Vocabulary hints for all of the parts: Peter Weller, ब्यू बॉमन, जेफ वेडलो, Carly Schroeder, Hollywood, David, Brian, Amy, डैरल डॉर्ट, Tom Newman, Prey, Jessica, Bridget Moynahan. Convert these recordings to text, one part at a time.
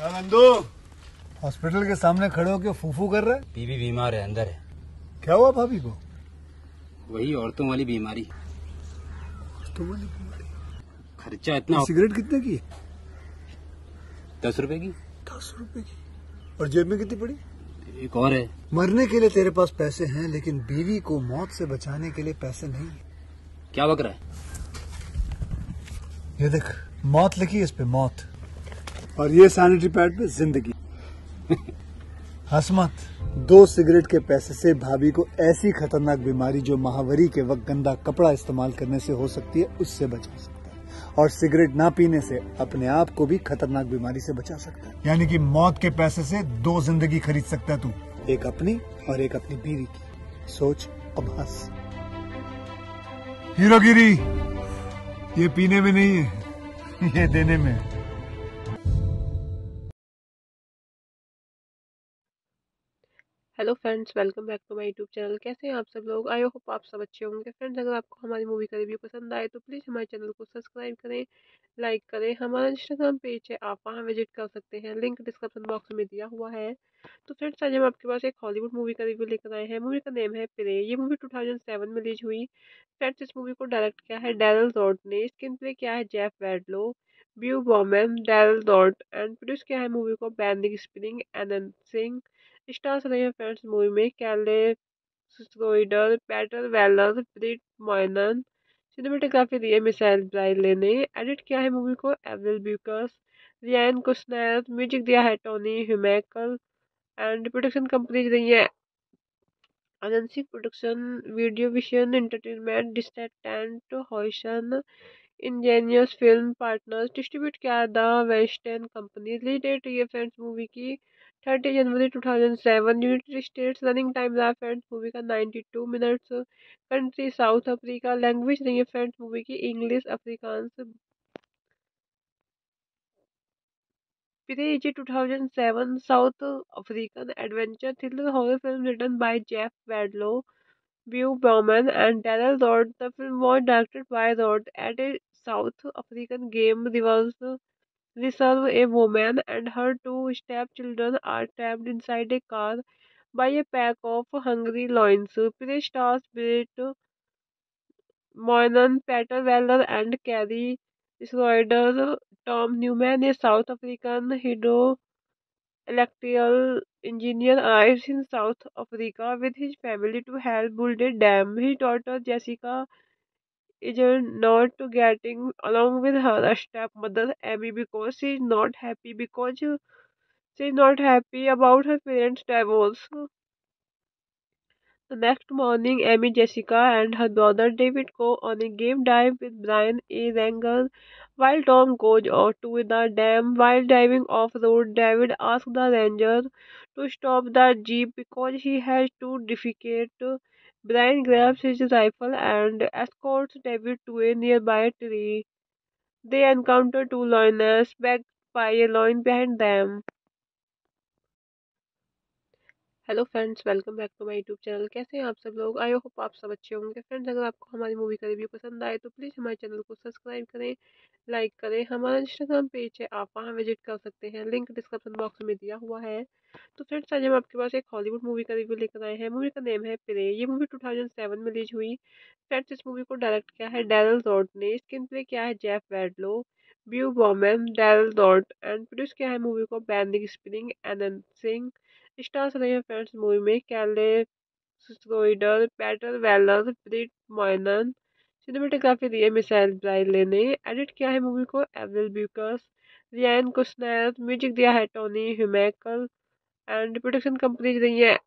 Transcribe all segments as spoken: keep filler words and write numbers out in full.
क्या नंदू? हॉस्पिटल के सामने खड़े होके फूफू कर रहे? बीबी बीमार है, अंदर है। क्या हुआ भाभी को? वही औरतों वाली बीमारी। औरतों वाली बीमारी? खर्चा इतना। सिगरेट कितने की? दस रुपए की। दस रुपए की। और जेब में कितनी पड़ी? एक और है। मरने के लिए तेरे पास पैसे हैं, लेकिन बीवी को मौत से बचाने के लिए पैसे नहीं। क्या बक रहा है? ये देख, मौत लिखी है इस पे, मौत, और ये सैनिटरी पैड पे जिंदगी। हंस मत। दो सिगरेट के पैसे से भाभी को ऐसी खतरनाक बीमारी जो महावरी के वक्त गंदा कपड़ा इस्तेमाल करने से हो सकती है, उससे बचा सकता है, और सिगरेट ना पीने से अपने आप को भी खतरनाक बीमारी से बचा सकता है। यानी कि मौत के पैसे से दो जिंदगी खरीद सकता है तू, एक अपनी और एक अपनी बीवी की। सोच अब हंस। हीरोगिरी ये पीने में नहीं है, ये देने में है। Hello friends, welcome back to my YouTube channel. कैसे हैं आप सब लोग? आई होप आप सब अच्छे होंगे। फ्रेंड्स, अगर आपको हमारी मूवी का रिव्यू पसंद आए तो प्लीज़ हमारे चैनल को सब्सक्राइब करें, लाइक करें। हमारा इंस्टाग्राम पेज है, आप वहां विजिट कर सकते हैं, लिंक डिस्क्रिप्शन बॉक्स में दिया हुआ है। तो फ्रेंड्स, आज हम आपके पास एक हॉलीवुड मूवी का रिव्यू लेकर आए हैं। मूवी का नेम है प्रे। ये मूवी टू थाउजेंड सेवन में रिलीज हुई। फ्रेंड्स, इस मूवी को डायरेक्ट किया है डैरल डॉर्ट ने। स्क्रीन प्ले किया है जेफ वेडलो, Beau Bauman, डैरल डॉर्ट, and produce किया है मूवी को बैनिंग स्प्रिंग एनंद सिंह। स्टार्स रहे हैं फ्रेंड्स मूवी में Carly Schroeder, Peter Weller, Brit Moynahan. Cinematography दी है मिसाइल ब्राइले ने। एडिट किया है मूवी को एविल ब्यूकर्स, रियान कुशनर। म्यूजिक दिया है टोनी ह्यूमेकल, एंड प्रोडक्शन कंपनीज रही है agency production, video vision entertainment, distant हॉइसन, Angénieux film partners. Distribute किया the western company. Release date ये फ्रेंड्स मूवी की थर्टी जनवरी two thousand seven. United States. Running time रहा friends movie का ninety two minutes. Country South Africa. Language नहीं है friends movie की, English Afrikaans. Prey two thousand seven South African adventure thriller horror film written by जेफ वेडलो, Beau Bowman and डैरल डॉर्ट। The film was directed by डॉर्ट at a South African game reverse reserve. A woman and her two stepchildren are trapped inside a car by a pack of hungry lions. Prey stars Bridget Moynahan, Peter Weller, and Carly Schroeder. Tom Newman, a South African hydroelectrical engineer, arrives in South Africa with his family to help build a dam. His daughter Jessica is not getting along with her stepmother Amy because she is not happy because she is not happy about her parents' divorce. The next morning, Amy, Jessica, and her brother David go on a game dive with Brian, a ranger, while Tom goes off to the dam. While diving off-road, David asks the ranger to stop the jeep because he has to defecate. Brian grabs his rifle and escorts David to a nearby tree. They encounter two lioness, backed by a lion behind them. Hello friends, welcome back to my YouTube channel. कैसे हैं आप सब लोग? I hope आप सब अच्छे होंगे। Friends, अगर आपको हमारी मूवी का रिव्यू पसंद आए तो प्लीज़ हमारे चैनल को सब्सक्राइब करें, लाइक करें। हमारा इंस्टाग्राम पेज है, आप वहां विजिट कर सकते हैं, लिंक डिस्क्रिप्शन बॉक्स में दिया हुआ है। तो फ्रेंड्स, आज हम आपके पास एक हॉलीवुड मूवी का रिव्यू लेकर आए हैं। मूवी का नेम है प्रे। ये मूवी टू थाउजेंड सेवन में रिलीज हुई। फ्रेंड्स, इस मूवी को डायरेक्ट किया है डैरल डॉर्ट ने। स्क्रीन प्ले किया है जेफ वेडलो, Beau Bauman, डैरल डॉर्ट, and produce किया है मूवी को बैनिंग स्प्रिंग एनंद सिंह। स्टार्स रहे हैं फ्रेंड्स मूवी में Carly Schroeder, Peter Weller, Brit Moynahan. Cinematography दी है मिसाइल ब्राइले ने। एडिट किया है मूवी को एविल ब्यूकर्स, रियान कुशनर। म्यूजिक दिया है टोनी ह्यूमेकल, एंड प्रोडक्शन कंपनीज रही है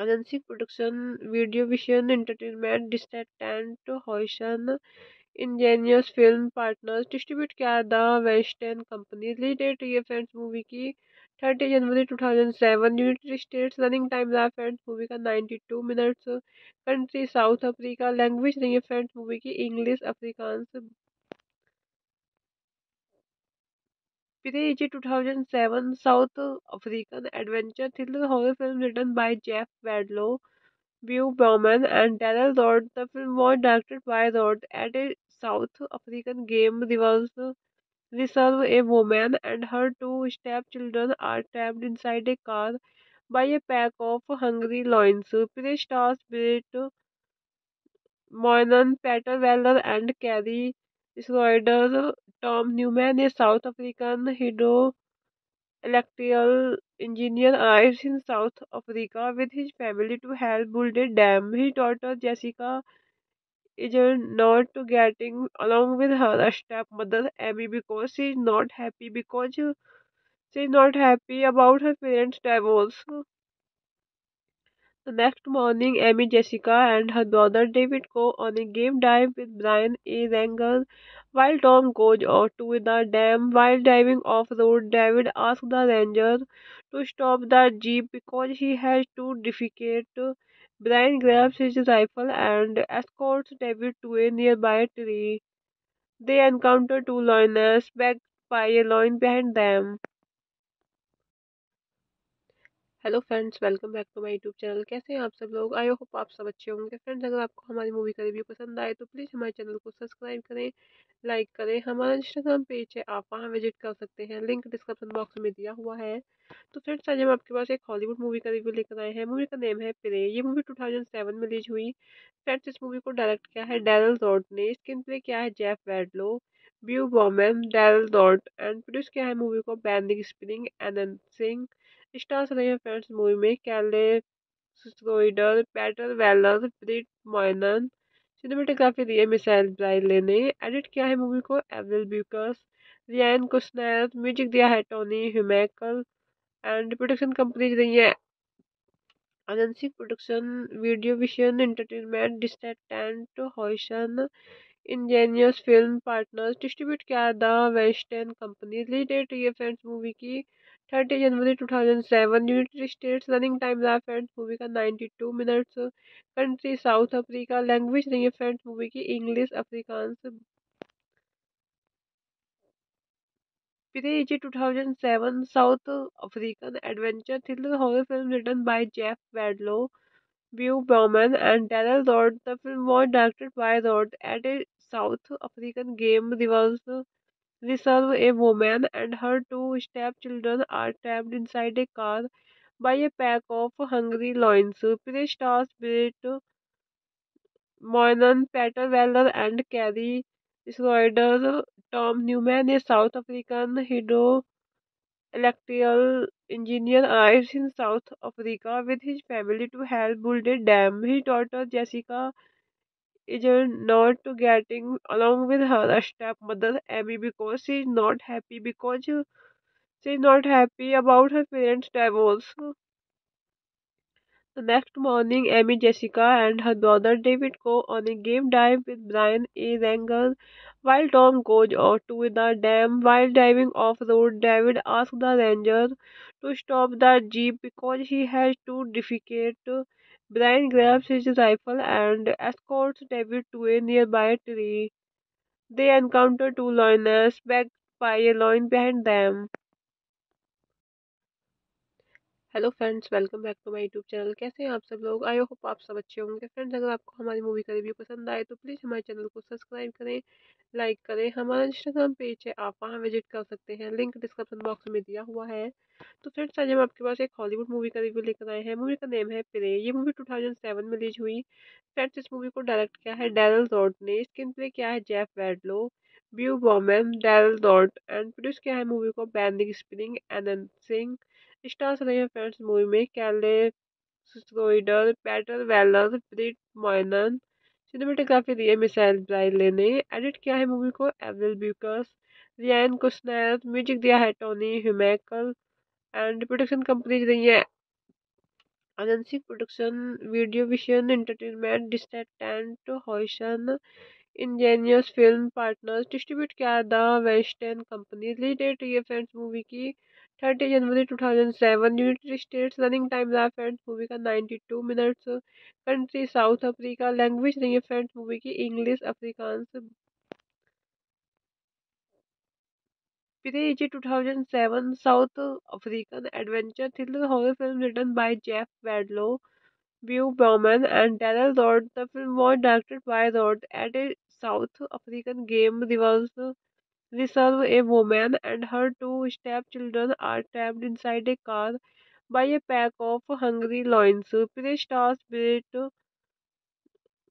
agency production, video vision entertainment, distant हॉइसन, Angénieux film partners. Distribute किया the western company. Release date ये फ्रेंड्स मूवी की थर्टी जनवरी two thousand seven. United States. Running time रहा friends movie का ninety two minutes. Country South Africa. Language नहीं है friends movie की, English Afrikaans. Prey two thousand seven South African adventure thriller horror film written by जेफ वेडलो, Beau Bowman and डैरल डॉर्ट। The film was directed by डॉर्ट at a South African game reverse reserve a woman and her two stepchildren are trapped inside a car by a pack of hungry lions. Prey stars Bridget Moynahan, Peter Weller, and Carly Schroeder. Tom Newman, a South African hydroelectrical engineer, arrives in South Africa with his family to help build a dam. His daughter Jessica is not getting along with her stepmother Amy because she is not happy because she is not happy about her parents' divorce. The next morning, Amy, Jessica, and her brother David go on a game dive with Brian, a wrangler, while Tom goes off to the dam. While diving off-road, David asks the ranger to stop the jeep because he has to defecate. Brian grabs his rifle and escorts David to a nearby tree. They encounter two lioness, backed by a lion behind them. Hello friends, welcome back to my YouTube channel. कैसे हैं आप सब लोग? I hope आप सब अच्छे होंगे। Friends, अगर आपको हमारी मूवी का रिव्यू पसंद आए तो प्लीज़ हमारे चैनल को सब्सक्राइब करें, लाइक करें। हमारा इंस्टाग्राम पेज है, आप वहां विजिट कर सकते हैं, लिंक डिस्क्रिप्शन बॉक्स में दिया हुआ है। तो फ्रेंड्स, आज हम आपके पास एक हॉलीवुड मूवी का रिव्यू लेकर आए हैं। मूवी का नेम है प्रे। ये मूवी टू थाउजेंड सेवन में रिलीज हुई। फ्रेंड्स, इस मूवी को डायरेक्ट किया है डैरल डॉर्ट ने। स्क्रीन प्ले किया है Jeff Wadlow, ब्यू बॉमन, डैरल डॉर्ट and produce किया है मूवी को बैनिंग स्प्रिंग एनंद सिंह। स्टार्स रहे हैं फ्रेंड्स मूवी में कैले Schroeder, Peter Weller, ब्रिट Moynahan. Cinematography दी है मिसाइल ब्राइले ने। एडिट किया है मूवी को एवरिल ब्यूकर्स, रियान कुशनर। म्यूजिक दिया है टोनी ह्यूमेकल एंड प्रोडक्शन कंपनीज रही है agency production, video vision entertainment, distant Huijsen, Angénieux film partners. Distribute किया the western company. Release date ये फ्रेंड्स मूवी की थर्टी जनवरी two thousand seven. United States. Running time रहा friends movie का ninety two minutes. Country South Africa. Language रही है friends movie की English Afrikaans. Prey two thousand seven South African adventure thriller horror film written by Jeff Wadlow, ब्यू बॉमन and डैरल डॉर्ट। The film was directed by डॉर्ट at a South African game reverse reserve a woman and her two stepchildren are trapped inside a car by a pack of hungry lions. Prey stars Bridget Moynahan, Peter Weller, and Carly Schroeder. Tom Newman, a South African hydroelectrical engineer, arrives in South Africa with his family to help build a dam. His daughter Jessica is not getting along with her stepmother Amy because she is not happy because she is not happy about her parents' divorce. The next morning, Amy, Jessica, and her brother David go on a game dive with Brian, a wrangler, while Tom goes off to the dam. While diving off-road, David asks the ranger to stop the jeep because he has to defecate. Brian grabs his rifle and escorts David to a nearby tree. They encounter two lioness, backed by a lion behind them. Hello friends, welcome back to my YouTube channel. कैसे हैं आप सब लोग? I hope आप सब अच्छे होंगे। Friends, अगर आपको हमारी मूवी का रिव्यू पसंद आए तो प्लीज़ हमारे चैनल को सब्सक्राइब करें, लाइक करें। हमारा इंस्टाग्राम पेज है, आप वहां विजिट कर सकते हैं, लिंक डिस्क्रिप्शन बॉक्स में दिया हुआ है। तो फ्रेंड्स, आज हम आपके पास एक हॉलीवुड मूवी का रिव्यू लेकर आए हैं। मूवी का नेम है प्रे। ये मूवी टू थाउजेंड सेवन में रिलीज हुई। फ्रेंड्स, इस मूवी को डायरेक्ट किया है डैरल डॉर्ट ने। स्क्रीन प्ले किया है Jeff Wadlow, ब्यू बॉमन, डैरल डॉर्ट and produce किया है मूवी को बैनिंग स्प्रिंग एनंद सिंह। स्टार्स रहे हैं फ्रेंड्स मूवी में कैले Schroeder, Peter Weller, ब्रिट Moynahan. Cinematography दी है मिसाइल ब्राइले ने। एडिट किया है मूवी को एवरिल ब्यूकर्स, रियान कुशनर। म्यूजिक दिया है टोनी ह्यूमेकल एंड प्रोडक्शन कंपनीज रही है agency production, video vision entertainment, distant Huijsen, Angénieux film partners. Distribute किया the western company. Release date ये फ्रेंड्स मूवी की थर्टी जनवरी two thousand seven. United States. Running time रहा friends movie का ninety two minutes. Country South Africa. Language रही है friends movie की English Afrikaans. Prey two thousand seven South African adventure thriller horror film written by Jeff Wadlow, ब्यू बॉमन and डैरल डॉर्ट। The film was directed by डॉर्ट at a South African game reverse reserve a woman and her two stepchildren are trapped inside a car by a pack of hungry lions. Prey stars Bridget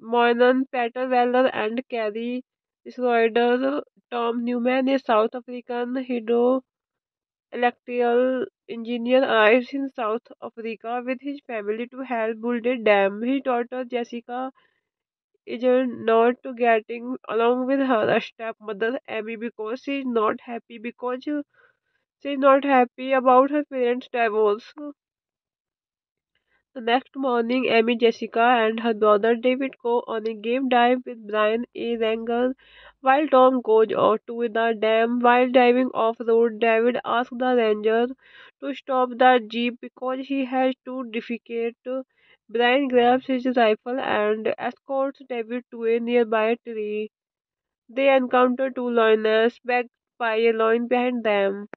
Moynahan, Peter Weller, and Carly Schroeder. Tom Newman, a South African hydroelectrical engineer, arrives in South Africa with his family to help build a dam. His daughter Jessica is not getting along with her stepmother Amy because she is not happy because she is not happy about her parents' divorce. The next morning, Amy, Jessica, and her brother David go on a game dive with Brian, a wrangler, while Tom goes off to the dam. While diving off-road, David asks the ranger to stop the jeep because he has to defecate. Brian grabs his rifle and escorts David to a nearby tree. They encounter two lioness, backed by a lion behind them.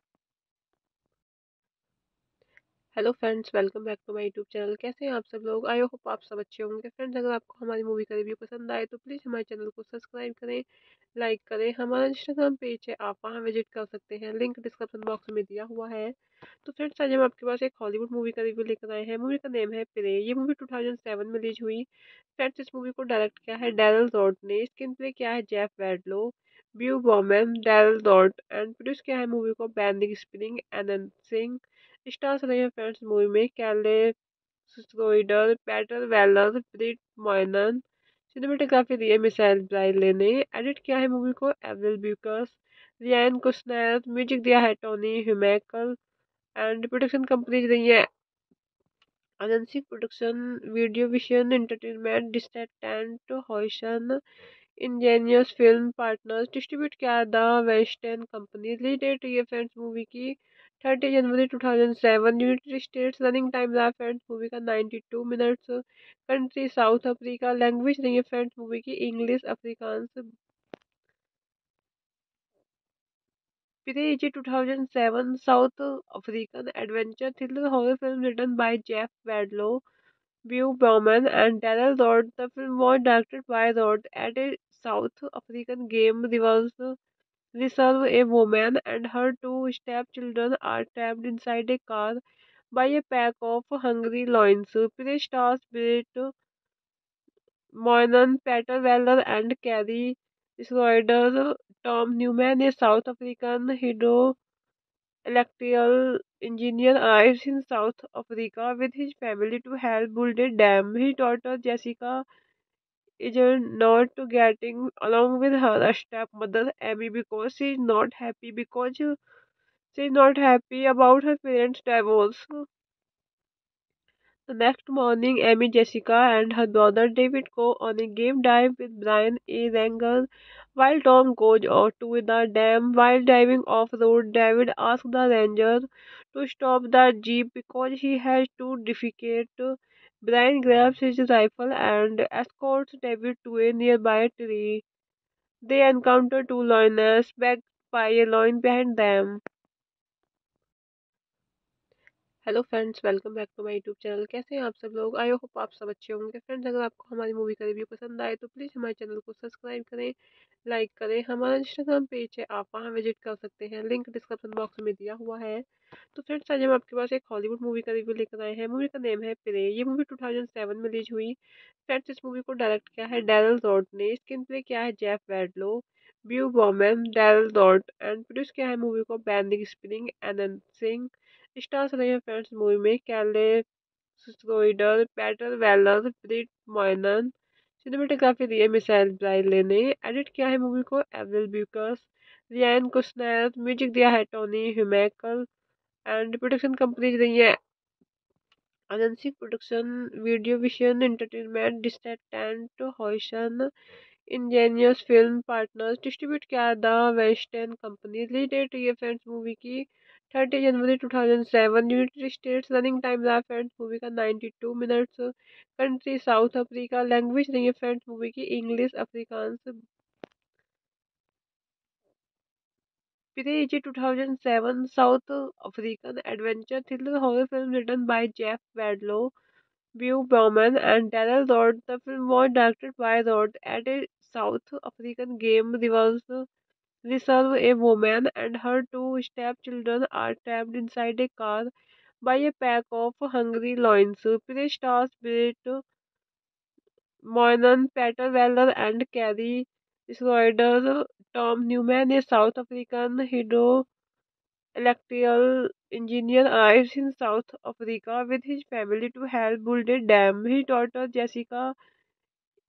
Hello friends, welcome back to my YouTube channel. कैसे हैं आप सब लोग? I hope आप सब अच्छे होंगे। Friends, अगर आपको हमारी मूवी का रिव्यू पसंद आए तो प्लीज़ हमारे चैनल को सब्सक्राइब करें, लाइक करें। हमारा इंस्टाग्राम पेज है, आप वहां विजिट कर सकते हैं, लिंक डिस्क्रिप्शन बॉक्स में दिया हुआ है। तो फ्रेंड्स, आज हम आपके पास एक हॉलीवुड मूवी का रिव्यू लेकर आए हैं। मूवी का नेम है प्रे। ये मूवी टू थाउजेंड सेवन में रिलीज हुई। फ्रेंड्स, इस मूवी को डायरेक्ट किया है डैरल डॉर्ट ने। स्क्रीन प्ले किया है Jeff Wadlow, ब्यू बॉमन, डैरल डॉर्ट and produce किया है मूवी को बैनिंग स्प्रिंग एनंद सिंह। स्टार्स रहे हैं फ्रेंड्स मूवी में कैले Schroeder, Peter Weller, ब्रिट Moynahan. Cinematography दी है मिसाइल ब्राइले ने। एडिट किया है मूवी को एवरिल ब्यूकर्स, रियान कुशनर। म्यूजिक दिया है टोनी ह्यूमेकल एंड प्रोडक्शन कंपनीज रही है agency production, video vision entertainment, distant Huijsen, Angénieux film partners. Distribute किया the western company. Release date ये फ्रेंड्स मूवी की थर्टी जनवरी two thousand seven. United States. Running time रहा friends movie का ninety two minutes. Country South Africa. Language नहीं है friends movie की English Afrikaans. Prey two thousand seven South African adventure thriller horror film written by Jeff Wadlow, ब्यू बॉमन and डैरल डॉर्ट। The film was directed by डॉर्ट at a South African game reverse reserve a woman and her two stepchildren are trapped inside a car by a pack of hungry lions. Prey stars Bridget Moynahan, Peter Weller, and Carly Schroeder. Tom Newman, a South African hydroelectrical engineer, arrives in South Africa with his family to help build a dam. His daughter Jessica is not getting along with her stepmother Amy because she is not happy because she is not happy about her parents' divorce. The next morning, Amy, Jessica, and her brother David go on a game dive with Brian, a wrangler, while Tom goes off to the dam. While diving off-road, David asks the ranger to stop the jeep because he has to defecate. Brian grabs his rifle and escorts David to a nearby tree. They encounter two lioness, backed by a lion behind them. Hello friends, welcome back to my YouTube channel. कैसे हैं आप सब लोग? I hope आप सब अच्छे होंगे। Friends, अगर आपको हमारी मूवी का रिव्यू पसंद आए तो प्लीज़ हमारे चैनल को सब्सक्राइब करें, लाइक करें। हमारा इंस्टाग्राम पेज है, आप वहां विजिट कर सकते हैं, लिंक डिस्क्रिप्शन बॉक्स में दिया हुआ है। तो फ्रेंड्स, आज हम आपके पास एक हॉलीवुड मूवी का रिव्यू लेकर आए हैं। मूवी का नेम है प्रे। ये मूवी टू थाउजेंड सेवन में रिलीज हुई। फ्रेंड्स, इस मूवी को डायरेक्ट किया है डैरल डॉर्ट ने। स्क्रीन प्ले किया है Jeff Wadlow, ब्यू बॉमन, डैरल डॉर्ट and produce किया है मूवी को बैनिंग स्प्रिंग एनंद सिंह। स्टार्स रहे हैं फ्रेंड्स मूवी में कैले Schroeder, Peter Weller, ब्रिट Moynahan. Cinematography दी है मिसाइल ब्राइले ने। एडिट किया है मूवी को एवरिल ब्यूकर्स, रियान कुशनर। म्यूजिक दिया है टोनी ह्यूमेकल एंड प्रोडक्शन कंपनीज रही है agency production, video vision entertainment, distant Huijsen, Angénieux film partners. Distribute किया the western company. Release date ये फ्रेंड्स मूवी की थर्टी जनवरी two thousand seven. United States. Running time रहा friends movie का ninety two minutes. Country South Africa. Language नहीं है friends movie की English Afrikaans. Prey two thousand seven South African adventure thriller horror film written by Jeff Wadlow, ब्यू बॉमन and डैरल डॉर्ट। The film was directed by डॉर्ट at a South African game reverse reserve, a woman and her two stepchildren are trapped inside a car by a pack of hungry lions. Prey stars Bridget Moynahan, Peter Weller, and Carly Schroeder. Tom Newman, a South African hydroelectrical engineer, arrives in South Africa with his family to help build a dam. His daughter Jessica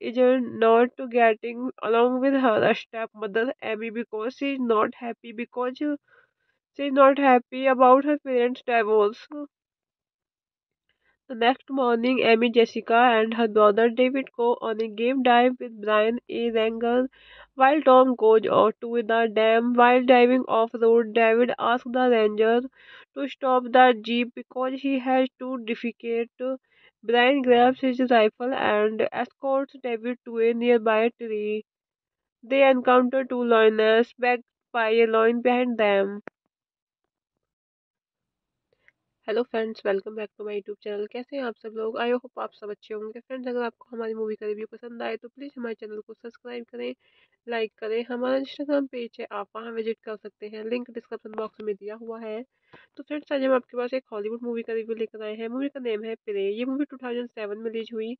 is not getting along with her stepmother Amy because she is not happy because she is not happy about her parents' divorce. The next morning, Amy, Jessica, and her brother David go on a game dive with Brian, a ranger, while Tom goes off to the dam. While diving off-road, David asks the ranger to stop the jeep because he has to defecate. Brian grabs his rifle and escorts David to a nearby tree. They encounter two lioness, backed by a lion behind them. Hello friends, welcome back to my YouTube channel. कैसे हैं आप सब लोग? I hope आप सब अच्छे होंगे। Friends, अगर आपको हमारी मूवी का रिव्यू पसंद आए तो प्लीज़ हमारे चैनल को सब्सक्राइब करें, लाइक करें। हमारा इंस्टाग्राम पेज है, आप वहां विजिट कर सकते हैं, लिंक डिस्क्रिप्शन बॉक्स में दिया हुआ है। तो फ्रेंड्स, आज हम आपके पास एक हॉलीवुड मूवी का रिव्यू लेकर आए हैं। मूवी का नेम है प्रे। ये मूवी टू थाउजेंड सेवन में रिलीज हुई।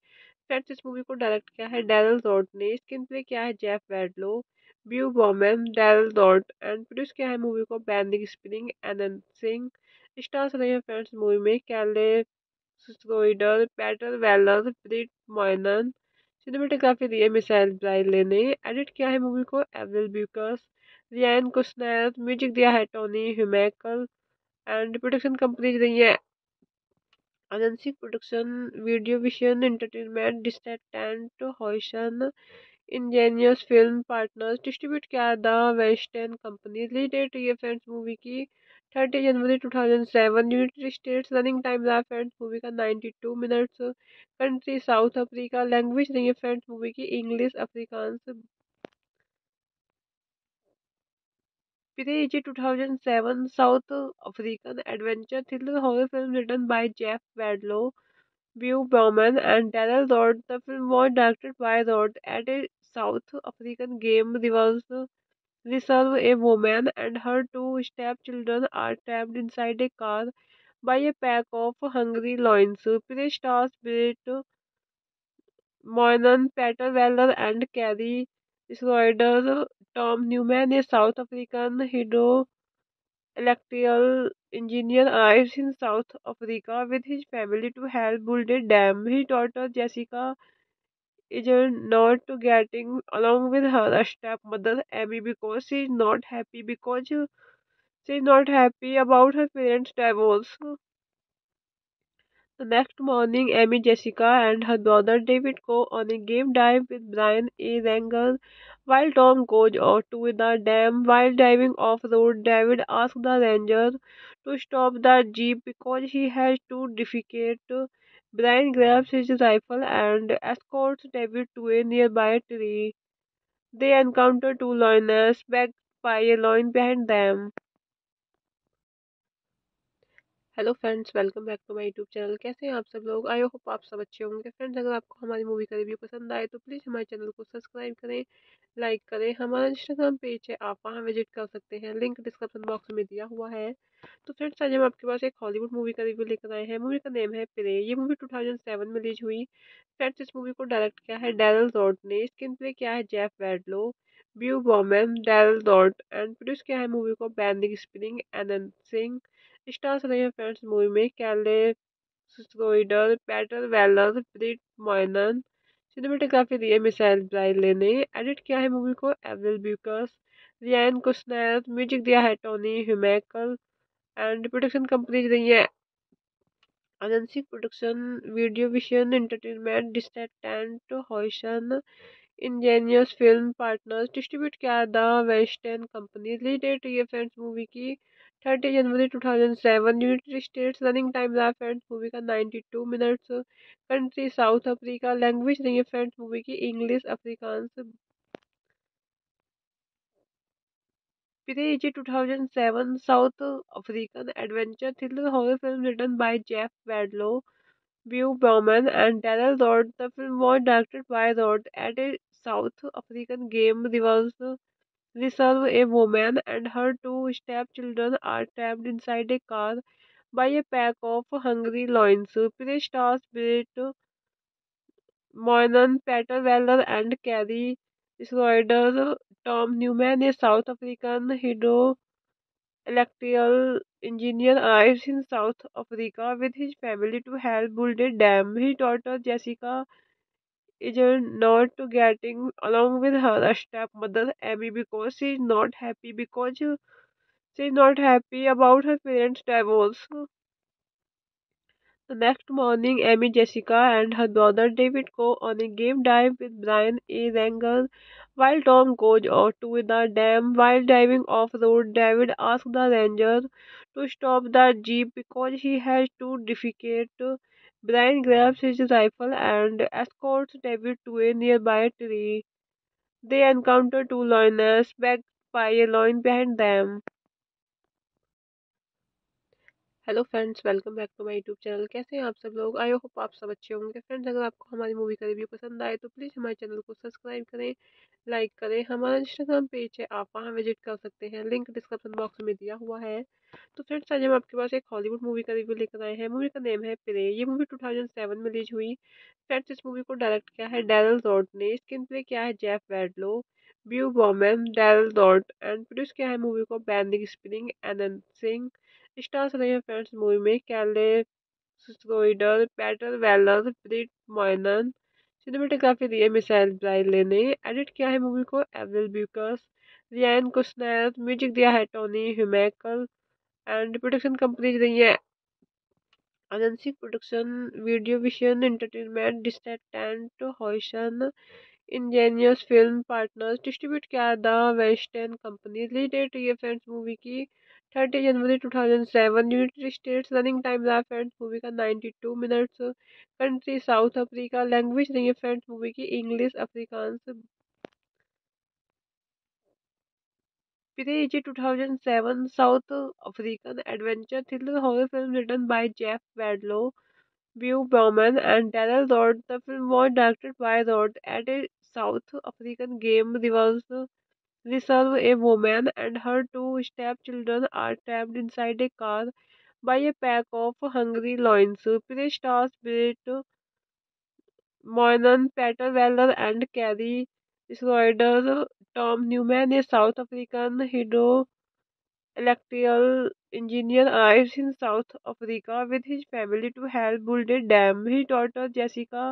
फ्रेंड्स, इस मूवी को डायरेक्ट किया है डैरल डॉर्ट ने। स्क्रीन प्ले किया है Jeff Wadlow, ब्यू बॉमन, डैरल डॉर्ट and produce किया है मूवी को बैनिंग स्प्रिंग एनंद सिंह। स्टार्स रहे हैं फ्रेंड्स मूवी में कैले Schroeder, Peter Weller, ब्रिट Moynahan. Cinematography दी है मिसाइल ब्राइले ने। एडिट किया है मूवी को एवरिल ब्यूकर्स, रियान कुशनर। म्यूजिक दिया है टोनी ह्यूमेकल एंड प्रोडक्शन कंपनीज रही है agency production, video vision entertainment, distant Huijsen, Angénieux film partners. Distribute किया the western company. Release date ये फ्रेंड्स मूवी की थर्टी जनवरी two thousand seven. United States. Running time रहा friends movie का ninety two minutes. Country South Africa. Language नहीं है friends movie की English Afrikaans. Prey two thousand seven South African adventure thriller horror film written by Jeff Wadlow, ब्यू बॉमन and डैरल डॉर्ट। The film was directed by डॉर्ट at a South African game reverse reserve, a woman and her two stepchildren are trapped inside a car by a pack of hungry lions. Prey stars Bridget Moynahan, Peter Weller, and Carly Schroeder. Tom Newman, a South African hydroelectrical engineer, arrives in South Africa with his family to help build a dam. His daughter Jessica is not getting along with her stepmother Amy because she is not happy because she is not happy about her parents' divorce. The next morning, Amy, Jessica, and her brother David go on a game dive with Brian, a ranger, while Tom goes off to the dam. While diving off-road, David asks the ranger to stop the jeep because he has to defecate. Brian grabs his rifle and escorts David to a nearby tree. They encounter two lioness, backed by a lion behind them. Hello friends, welcome back to my YouTube channel. कैसे हैं आप सब लोग? I hope आप सब अच्छे होंगे। Friends, अगर आपको हमारी मूवी का रिव्यू पसंद आए तो प्लीज़ हमारे चैनल को सब्सक्राइब करें, लाइक करें। हमारा इंस्टाग्राम पेज है, आप वहां विजिट कर सकते हैं, लिंक डिस्क्रिप्शन बॉक्स में दिया हुआ है। तो फ्रेंड्स, आज हम आपके पास एक हॉलीवुड मूवी का रिव्यू लेकर आए हैं। मूवी का नेम है प्रे। ये मूवी टू थाउजेंड सेवन में रिलीज हुई। फ्रेंड्स, इस मूवी को डायरेक्ट किया है डैरल डॉर्ट ने। स्क्रीन प्ले किया है Jeff Wadlow, ब्यू बॉमन, डैरल डॉर्ट and produce किया है मूवी को बैनिंग स्प्रिंग एनंद सिंह। स्टार्स रहे हैं फ्रेंड्स मूवी में कैले Schroeder, Peter Weller, ब्रिट Moynahan. Cinematography दी है मिसाइल ब्राइले ने। एडिट किया है मूवी को एवरिल ब्यूकर्स, रियान कुशनर। म्यूजिक दिया है टोनी ह्यूमेकल एंड प्रोडक्शन कंपनीज रही है agency production, video vision entertainment, distant Huijsen, Angénieux film partners. Distribute किया the western company. Release date ये फ्रेंड्स मूवी की थर्टी जनवरी two thousand seven. United States. Running time रहा friends movie का ninety two minutes. Country South Africa. Language नहीं है friends movie की English Afrikaans. Prey two thousand seven South African adventure thriller horror film written by Jeff Wadlow, ब्यू बॉमन and डैरल डॉर्ट। The film was directed by डॉर्ट at a South African game reverse reserve a woman and her two stepchildren are trapped inside a car by a pack of hungry lions. Prey stars Bridget Moynahan, Peter Weller, and Carly Schroeder. Tom Newman, a South African hydroelectrical engineer, arrives in South Africa with his family to help build a dam. His daughter Jessica is not getting along with her stepmother Amy because she is not happy because she is not happy about her parents' divorce. The next morning, Amy, Jessica, and her brother David go on a game dive with Brian, a wrangler, while Tom goes off to the dam. While diving off-road, David asks the ranger to stop the jeep because he has to defecate. Brian grabs his rifle and escorts David to a nearby tree. They encounter two lioness, backed by a lion behind them. Hello friends, welcome back to my YouTube channel. कैसे हैं आप सब लोग? I hope आप सब अच्छे होंगे। Friends, अगर आपको हमारी मूवी का रिव्यू पसंद आए तो प्लीज़ हमारे चैनल को सब्सक्राइब करें, लाइक करें। हमारा इंस्टाग्राम पेज है, आप वहां विजिट कर सकते हैं, लिंक डिस्क्रिप्शन बॉक्स में दिया हुआ है। तो फ्रेंड्स, आज हम आपके पास एक हॉलीवुड मूवी का रिव्यू लेकर आए हैं। मूवी का नेम है प्रे। ये मूवी टू थाउजेंड सेवन में रिलीज हुई। फ्रेंड्स, इस मूवी को डायरेक्ट किया है डैरल डॉर्ट ने। स्क्रीन प्ले किया है Jeff Wadlow, ब्यू बॉमन, डैरल डॉर्ट and produce किया है मूवी को बैनिंग स्प्रिंग एनंद सिंह। स्टार्स रहे हैं फ्रेंड्स मूवी में कैले Schroeder, Peter Weller, ब्रिट Moynahan. Cinematography दी है मिसाइल ब्राइले ने। एडिट किया है मूवी को एवरिल ब्यूकर्स, रियान कुशनर। म्यूजिक दिया है टोनी ह्यूमैकल एंड प्रोडक्शन कंपनीज रही है agency production, video vision entertainment, distant हॉइसन, Angénieux film partners. Distribute किया the western company. Release date ये फ्रेंड्स मूवी की थर्टी जनवरी two thousand seven. United States. Running time रहा friends movie का ninety two minutes. Country South Africa. Language रही है friends movie की English Afrikaans. Prey two thousand seven South African adventure thriller horror film written by Jeff Wadlow, ब्यू बॉमन and डैरल डॉर्ट। The film was directed by डॉर्ट at a South African game reverse reserve a woman and her two stepchildren are trapped inside a car by a pack of hungry lions. Prey stars Bridget Moynahan, Peter Weller, and Carly Schroeder. Tom Newman, a South African hydroelectrical engineer, arrives in South Africa with his family to help build a dam. His daughter Jessica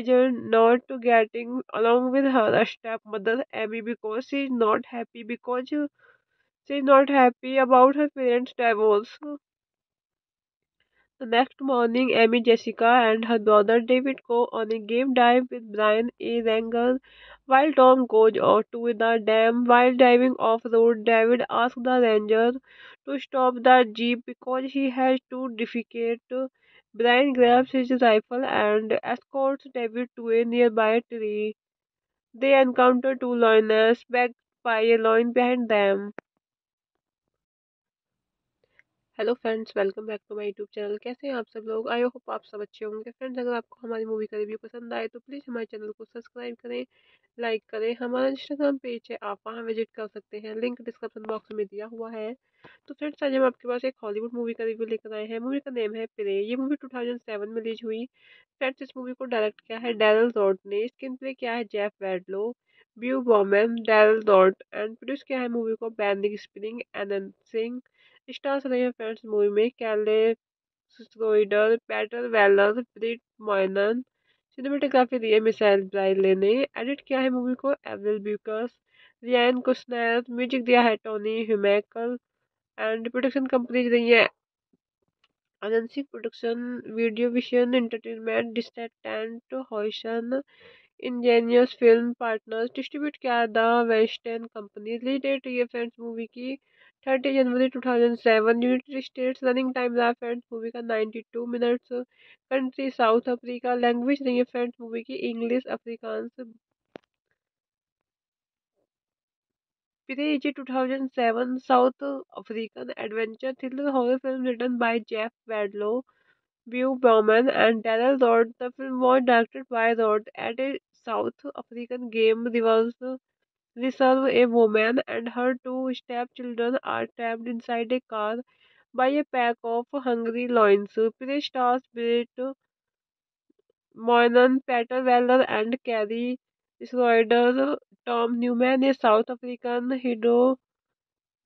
is not getting along with her stepmother Amy because she is not happy because she is not happy about her parents' divorce. The next morning, Amy, Jessica, and her brother David go on a game dive with Brian, a wrangler, while Tom goes off to the dam. While diving off-road, David asks the ranger to stop the jeep because he has to defecate. Brian grabs his rifle and escorts David to a nearby tree. They encounter two lioness, backed by a lion behind them. Hello friends, welcome back to my YouTube channel. कैसे हैं आप सब लोग? I hope आप सब अच्छे होंगे। Friends, अगर आपको हमारी मूवी का रिव्यू पसंद आए तो प्लीज़ हमारे चैनल को सब्सक्राइब करें, लाइक करें। हमारा इंस्टाग्राम पेज है, आप वहां विजिट कर सकते हैं, लिंक डिस्क्रिप्शन बॉक्स में दिया हुआ है। तो फ्रेंड्स, आज हम आपके पास एक हॉलीवुड मूवी का रिव्यू लेकर आए हैं। मूवी का नेम है प्रे। ये मूवी टू थाउजेंड सेवन में रिलीज हुई। फ्रेंड्स, इस मूवी को डायरेक्ट किया है डैरल डॉर्ट ने। स्क्रीन प्ले किया है Jeff Wadlow, ब्यू बॉमन, डैरल डॉर्ट and produce किया है मूवी को बैनिंग स्प्रिंग एनंद सिंह। स्टार्स रहे हैं फ्रेंड्स मूवी में कैले Schroeder, Peter Weller, ब्रिट Moynahan. Cinematography दी है मिसाइल ब्राइले ने। एडिट किया है मूवी को एवरिल ब्यूकर्स, रियान कुशनर। म्यूजिक दिया है टोनी ह्यूमैकल एंड प्रोडक्शन कंपनीज रही है agency production, video vision entertainment, distant हॉइसन, Angénieux film partners. Distribute किया the western company. Release date ये फ्रेंड्स मूवी की थर्टी जनवरी two thousand seven. United States. Running time रहा friends movie का ninety two minutes. Country South Africa. Language रही है friends movie की English Afrikaans. Prey two thousand seven South African adventure thriller horror film written by Jeff Wadlow, ब्यू बॉमन and डैरल डॉर्ट। The film was directed by डॉर्ट at a South African game reverse reserve a woman and her two stepchildren are trapped inside a car by a pack of hungry lions. Prey stars Bridget Moynahan, Peter Weller, and Carly Schroeder. Tom Newman, a South African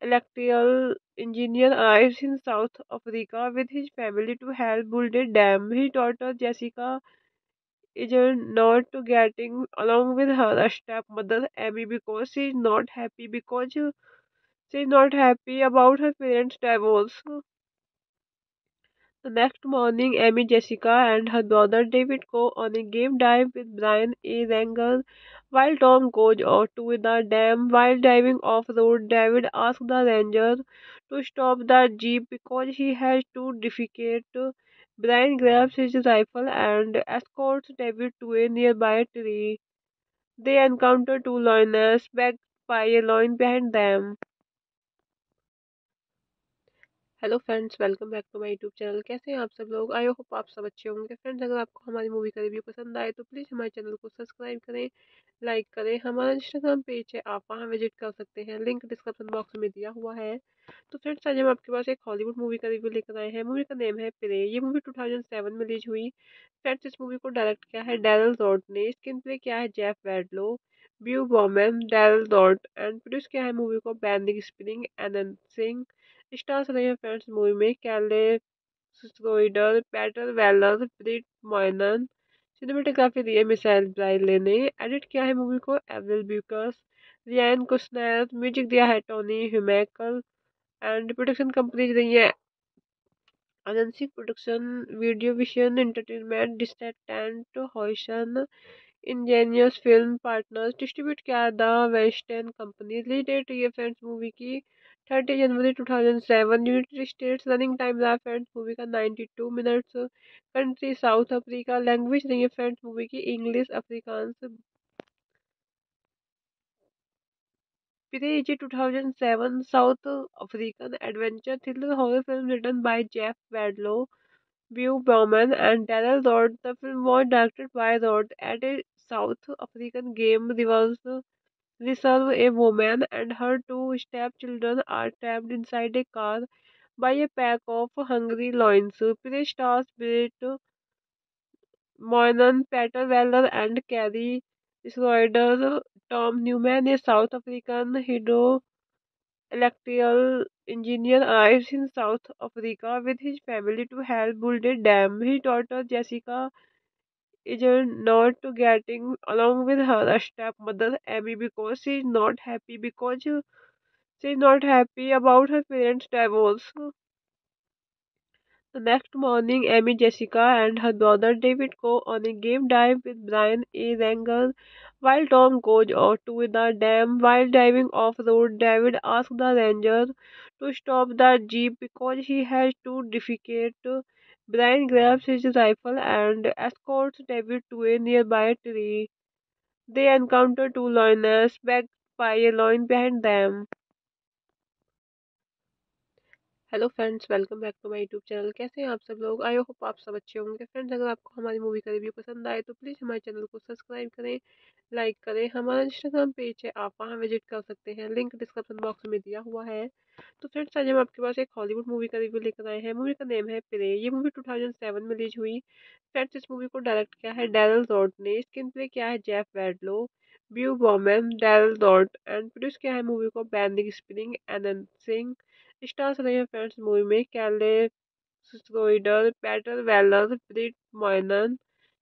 hydroelectrical engineer, arrives in South Africa with his family to help build a dam. His daughter Jessica is not getting along with her stepmother Amy because she is not happy because she is not happy about her parents' divorce. The next morning, Amy, Jessica, and her brother David go on a game dive with Brian, a wrangler, while Tom goes off to the dam. While diving off-road, David asks the ranger to stop the jeep because he has to defecate. Brian grabs his rifle and escorts David to a nearby tree. They encounter two lioness, backed by a lion behind them. Hello friends, welcome back to my YouTube channel. कैसे हैं आप सब लोग? I hope आप सब अच्छे होंगे। Friends, अगर आपको हमारी मूवी का रिव्यू पसंद आए तो प्लीज़ हमारे चैनल को सब्सक्राइब करें, लाइक करें। हमारा इंस्टाग्राम पेज है, आप वहां विजिट कर सकते हैं, लिंक डिस्क्रिप्शन बॉक्स में दिया हुआ है। तो फ्रेंड्स, आज हम आपके पास एक हॉलीवुड मूवी का रिव्यू लेकर आए हैं। मूवी का नेम है प्रे। ये मूवी टू थाउजेंड सेवन में रिलीज हुई। फ्रेंड्स, इस मूवी को डायरेक्ट किया है डैरल डॉर्ट ने। स्क्रीन प्ले किया है Jeff Wadlow, ब्यू बॉमन, डैरल डॉर्ट and produce किया है मूवी को बैनिंग स्प्रिंग एनंद सिंह। स्टार्स रहे हैं फ्रेंड्स मूवी में कैले Schroeder, Peter Weller, ब्रिट Moynahan. Cinematography दी है मिसाइल ब्राइले ने। एडिट किया है मूवी को एवरिल ब्यूकर्स, रियान कुशनर। म्यूजिक दिया है टोनी ह्यूमेकल एंड प्रोडक्शन कंपनीज रही है agency production, video vision entertainment, distant हॉइसन, Angénieux film partners. Distribute किया the western company. Release date ये फ्रेंड्स मूवी की थर्टी जनवरी two thousand seven. United States. Running time रहा friends movie का ninety two minutes. Country South Africa. Language रही है friends movie की English Afrikaans. Prey two thousand seven South African adventure thriller horror film written by Jeff Wadlow, ब्यू बॉमन and डैरल डॉर्ट। The film was directed by डॉर्ट at a South African game reverse reserve a woman and her two stepchildren are trapped inside a car by a pack of hungry lions. Prey stars Bridget Moynahan, Peter Weller, and Carly Schroeder. Tom Newman, a South African hydroelectrical engineer, arrives in South Africa with his family to help build a dam. His daughter Jessica is not getting along with her stepmother Amy because she is not happy because she is not happy about her parents' divorce. The next morning, Amy, Jessica, and her brother David go on a game dive with Brian, a wrangler, while Tom goes off to the dam. While diving off-road, David asks the ranger to stop the jeep because he has to defecate. Brian grabs his rifle and escorts David to a nearby tree. They encounter two lioness, backed by a lion behind them. Hello friends, welcome back to my YouTube channel. कैसे हैं आप सब लोग? I hope आप सब अच्छे होंगे। Friends, अगर आपको हमारी मूवी का रिव्यू पसंद आए तो प्लीज़ हमारे चैनल को सब्सक्राइब करें, लाइक करें। हमारा इंस्टाग्राम पेज है, आप वहां विजिट कर सकते हैं, लिंक डिस्क्रिप्शन बॉक्स में दिया हुआ है। तो फ्रेंड्स, आज हम आपके पास एक हॉलीवुड मूवी का रिव्यू लेकर आए हैं। मूवी का नेम है प्रे। ये मूवी टू थाउजेंड सेवन में रिलीज हुई। फ्रेंड्स, इस मूवी को डायरेक्ट किया है डैरल डॉर्ट ने। स्क्रीन प्ले किया है Jeff Wadlow, ब्यू बॉमन, डैरल डॉर्ट and produce किया है मूवी को बैनिंग स्प्रिंग एनंद सिंह। स्टार्स रहे हैं फ्रेंड्स मूवी में कैले Schroeder, Peter Weller, ब्रिट Moynahan.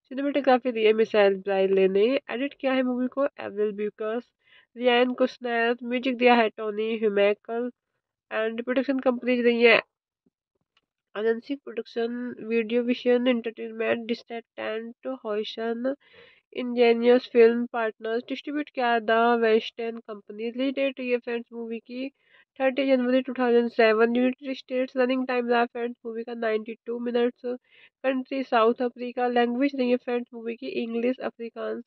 Cinematography दी है मिसाइल ब्राइले ने। एडिट किया है मूवी को एवरिल ब्यूकर्स, रियान कुशनर। म्यूजिक दिया है टोनी ह्यूमेकल एंड प्रोडक्शन कंपनीज रही है agency production, video vision entertainment, distant हॉइसन, Angénieux film partners. Distribute किया the western company. Release date ये फ्रेंड्स मूवी की थर्टी जनवरी two thousand seven. United States. Running time रहा friends movie का ninety two minutes. Country South Africa. Language रही है friends movie की English Afrikaans.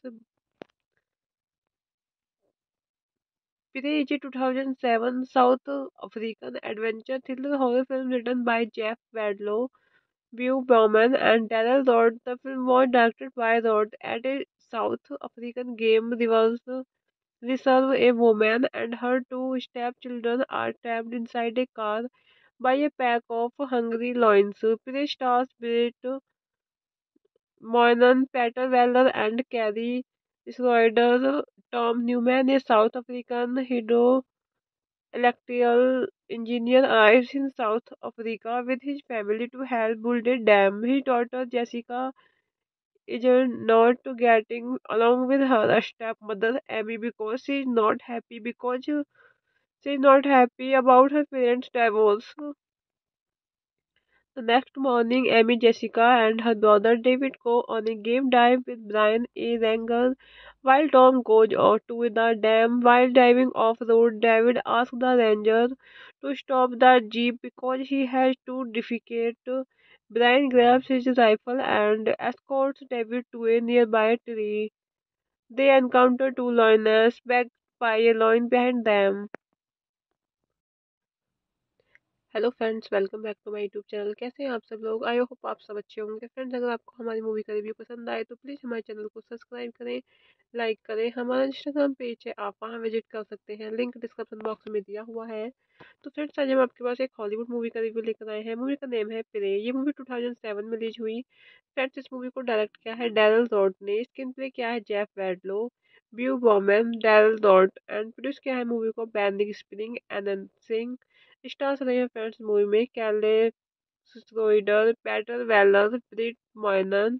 Prey two thousand seven South African adventure thriller horror film written by Jeff Wadlow, ब्यू बॉमन and डैरल डॉर्ट। The film was directed by डॉर्ट at a South African game reverse reserve a woman and her two stepchildren are trapped inside a car by a pack of hungry lions. Prey stars Bridget Moynahan, Peter Weller, and Carly Schroeder. Tom Newman, a South African hydroelectrical engineer, arrives in South Africa with his family to help build a dam. His daughter Jessica is not getting along with her stepmother Amy because she is not happy because she is not happy about her parents' divorce. The next morning, Amy, Jessica, and her brother David go on a game dive with Brian, a wrangler, while Tom goes off to the dam. While diving off-road, David asks the ranger to stop the jeep because he has to defecate. Brian grabs his rifle and escorts David to a nearby tree. They encounter two lioness, backed by a lion behind them. Hello friends, welcome back to my YouTube channel. कैसे हैं आप सब लोग? I hope आप सब अच्छे होंगे। Friends, अगर आपको हमारी मूवी का रिव्यू पसंद आए तो प्लीज़ हमारे चैनल को सब्सक्राइब करें, लाइक करें। हमारा इंस्टाग्राम पेज है, आप वहां विजिट कर सकते हैं, लिंक डिस्क्रिप्शन बॉक्स में दिया हुआ है। तो फ्रेंड्स, आज हम आपके पास एक हॉलीवुड मूवी का रिव्यू लेकर आए हैं। मूवी का नेम है प्रे। ये मूवी टू थाउजेंड सेवन में रिलीज हुई। फ्रेंड्स, इस मूवी को डायरेक्ट किया है डैरल डॉर्ट ने। स्क्रीन प्ले किया है Jeff Wadlow, ब्यू बॉमन, डैरल डॉर्ट and produce किया है मूवी को बैनिंग स्प्रिंग एनंद सिंह। स्टार्स रहे हैं फ्रेंड्स मूवी में कैले Schroeder, Peter Weller, ब्रिट Moynahan.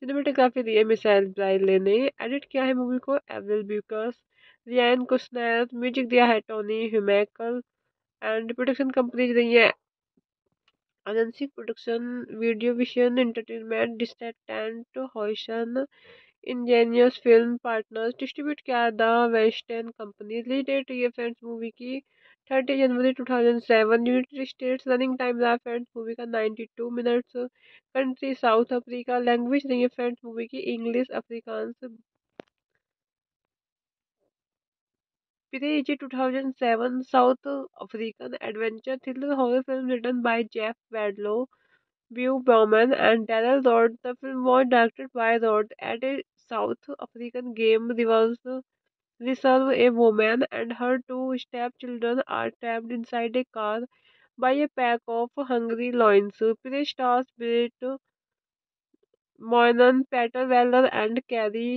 Cinematography दी है मिसाइल ब्राइले ने। एडिट किया है मूवी को एवरिल ब्यूकर्स, रियान कुशनर। म्यूजिक दिया है टोनी ह्यूमैकल एंड प्रोडक्शन कंपनीज रही है agency production, video vision entertainment, distant हॉइसन, Angénieux film partners. Distribute किया the western company. Release date ये फ्रेंड्स मूवी की थर्टी जनवरी two thousand seven. United States. Running time रहा friends movie का ninety two minutes. Country South Africa. Language रही है friends movie की English Afrikaans. Prey two thousand seven South African adventure thriller horror film written by Jeff Wadlow, ब्यू बॉमन and डैरल डॉर्ट। The film was directed by डॉर्ट at a South African game reverse reserve a woman and her two stepchildren are trapped inside a car by a pack of hungry lions. Prey stars Bridget Moynahan, Peter Weller, and Carly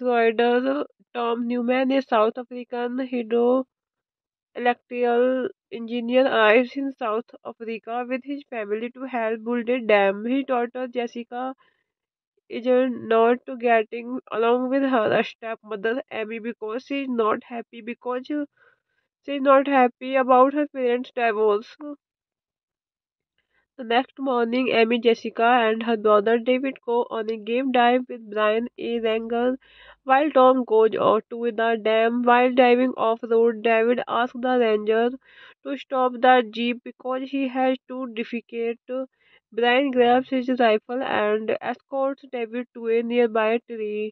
Schroeder. Tom Newman, a South African hydroelectrical engineer, arrives in South Africa with his family to help build a dam. His daughter Jessica is not getting along with her stepmother Amy because she is not happy because she is not happy about her parents' divorce. The next morning, Amy, Jessica, and her brother David go on a game dive with Brian, a wrangler, while Tom goes off to the dam. While diving off-road, David asks the ranger to stop the jeep because he has to defecate. Brian grabs his rifle and escorts David to a nearby tree.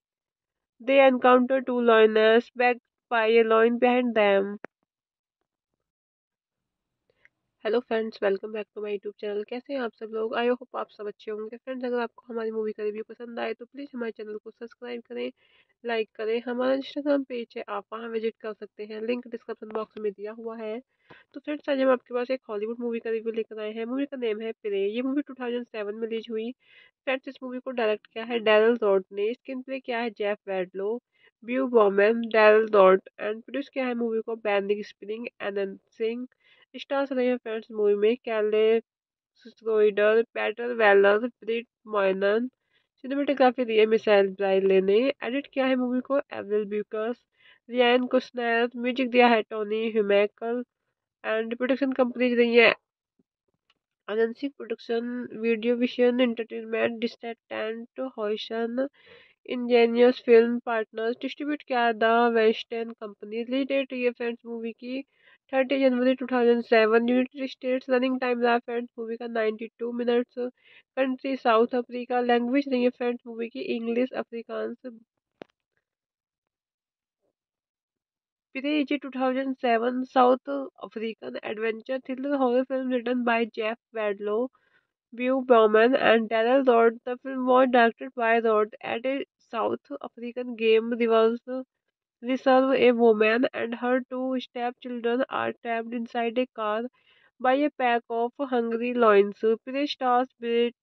They encounter two lioness, backed by a lion behind them. Hello friends, welcome back to my YouTube channel. कैसे हैं आप सब लोग? I hope आप सब अच्छे होंगे। Friends, अगर आपको हमारी मूवी का रिव्यू पसंद आए तो प्लीज़ हमारे चैनल को सब्सक्राइब करें, लाइक करें। हमारा इंस्टाग्राम पेज है, आप वहां विजिट कर सकते हैं, लिंक डिस्क्रिप्शन बॉक्स में दिया हुआ है। तो फ्रेंड्स, आज हम आपके पास एक हॉलीवुड मूवी का रिव्यू लेकर आए हैं। मूवी का नेम है प्रे। ये मूवी टू थाउजेंड सेवन में रिलीज हुई। फ्रेंड्स, इस मूवी को डायरेक्ट किया है डैरल डॉर्ट ने। स्क्रीन प्ले किया है Jeff Wadlow, ब्यू बॉमन, डैरल डॉर्ट and produce किया है मूवी को बैनिंग स्प्रिंग एनंद सिंह। स्टार्स रहे हैं फ्रेंड्स मूवी में कैले Schroeder, Peter Weller, ब्रिट Moynahan. Cinematography दी है मिसाइल ब्राइले ने। एडिट किया है मूवी को एवरिल ब्यूकर्स, रियान कुशनर। म्यूजिक दिया है टोनी ह्यूमैकल एंड प्रोडक्शन कंपनीज रही है agency production, video vision entertainment, distant हॉइसन, Angénieux film partners. Distribute किया the western company. Release date ये फ्रेंड्स मूवी की थर्टी जनवरी two thousand seven. United States. Running time रहा friends movie का ninety two minutes. Country South Africa. Language रही है friends movie की English Afrikaans. Prey two thousand seven South African adventure thriller horror film written by Jeff Wadlow, ब्यू बॉमन and डैरल डॉर्ट। The film was directed by डॉर्ट at a South African game reverse They serve a woman, and her two stepchildren are trapped inside a car by a pack of hungry lions. Prey stars Bridget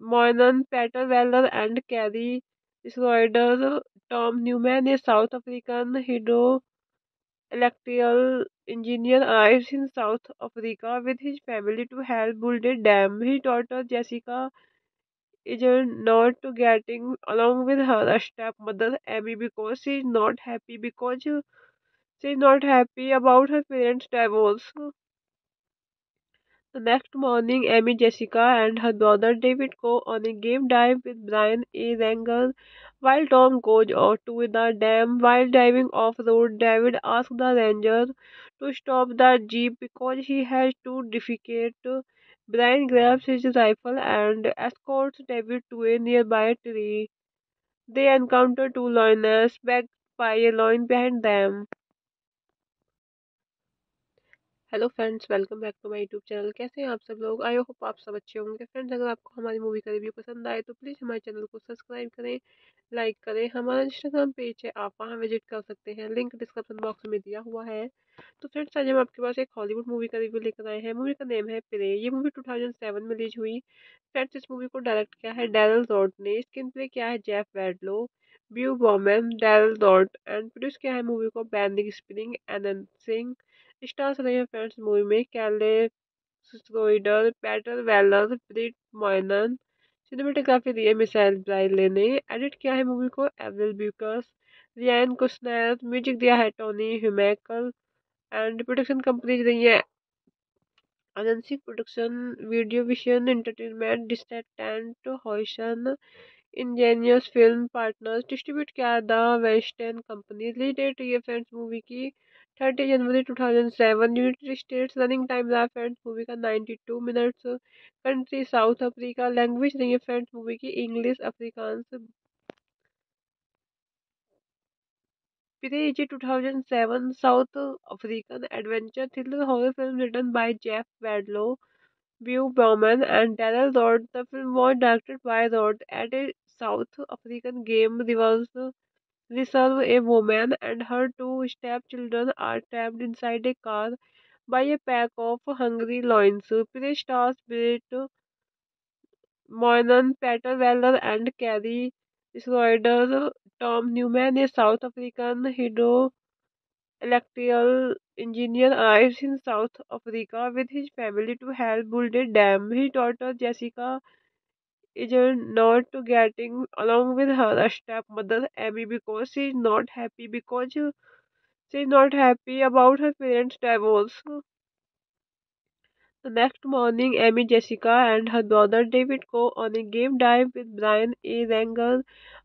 Moynahan, Peter Weller, and Carly Schroeder. Tom Newman, a South African hydroelectrical engineer, arrives in South Africa with his family to help build a dam. His daughter Jessica is not getting along with her stepmother Amy because she is not happy because she is not happy about her parents' divorce. The next morning, Amy, Jessica, and her brother David go on a game dive with Brian, a wrangler, while Tom goes off to the dam. While diving off-road, David asks the ranger to stop the jeep because he has to defecate. Brian grabs his rifle and escorts David to a nearby tree. They encounter two lioness, backed by a lion behind them. Hello friends, welcome back to my YouTube channel. कैसे हैं आप सब लोग? I hope आप सब अच्छे होंगे। Friends, अगर आपको हमारी मूवी का रिव्यू पसंद आए तो प्लीज़ हमारे चैनल को सब्सक्राइब करें, लाइक करें। हमारा इंस्टाग्राम पेज है, आप वहां विजिट कर सकते हैं, लिंक डिस्क्रिप्शन बॉक्स में दिया हुआ है। तो फ्रेंड्स, आज हम आपके पास एक हॉलीवुड मूवी का रिव्यू लेकर आए हैं। मूवी का नेम है प्रे। ये मूवी टू थाउजेंड सेवन में रिलीज हुई। फ्रेंड्स, इस मूवी को डायरेक्ट किया है डैरल डॉर्ट ने। स्क्रीन प्ले किया है Jeff Wadlow, ब्यू बॉमन, डैरल डॉर्ट, and produce किया है मूवी को बैंडिंग स्प्रिंग एनंद सिंह। स्टार्स रहे हैं फ्रेंड्स मूवी में कैले Schroeder, Peter Weller, ब्रिट Moynahan. Cinematography दी है मिसाइल ब्राइले ने। एडिट किया है मूवी को एवरिल ब्यूकर्स, रियान कुशनर। म्यूजिक दिया है टोनी ह्यूमैकल, एंड प्रोडक्शन कंपनीज रही है agency production, video vision entertainment, distant Huijsen, Angénieux film partners. Distribute किया the western company. Release date ये फ्रेंड्स मूवी की थर्टी जनवरी two thousand seven. United States. Running time रहा friends movie का ninety two minutes. Country South Africa. Language नहीं है friends movie की English Afrikaans. Prey two thousand seven South African adventure thriller horror film written by Jeff Wadlow, ब्यू बॉमन and डैरल डॉर्ट। The film was directed by डॉर्ट at a South African game reverse. They serve a woman, and her two stepchildren are trapped inside a car by a pack of hungry lions. Prey stars Bridget Moynahan, Peter Weller, and Carly Schroeder. Tom Newman, a South African hydroelectrical engineer, arrives in South Africa with his family to help build a dam. His daughter Jessica is not getting along with her stepmother Amy because she is not happy because she is not happy about her parents' divorce. The next morning, Amy, Jessica, and her brother David go on a game dive with Brian, a wrangler,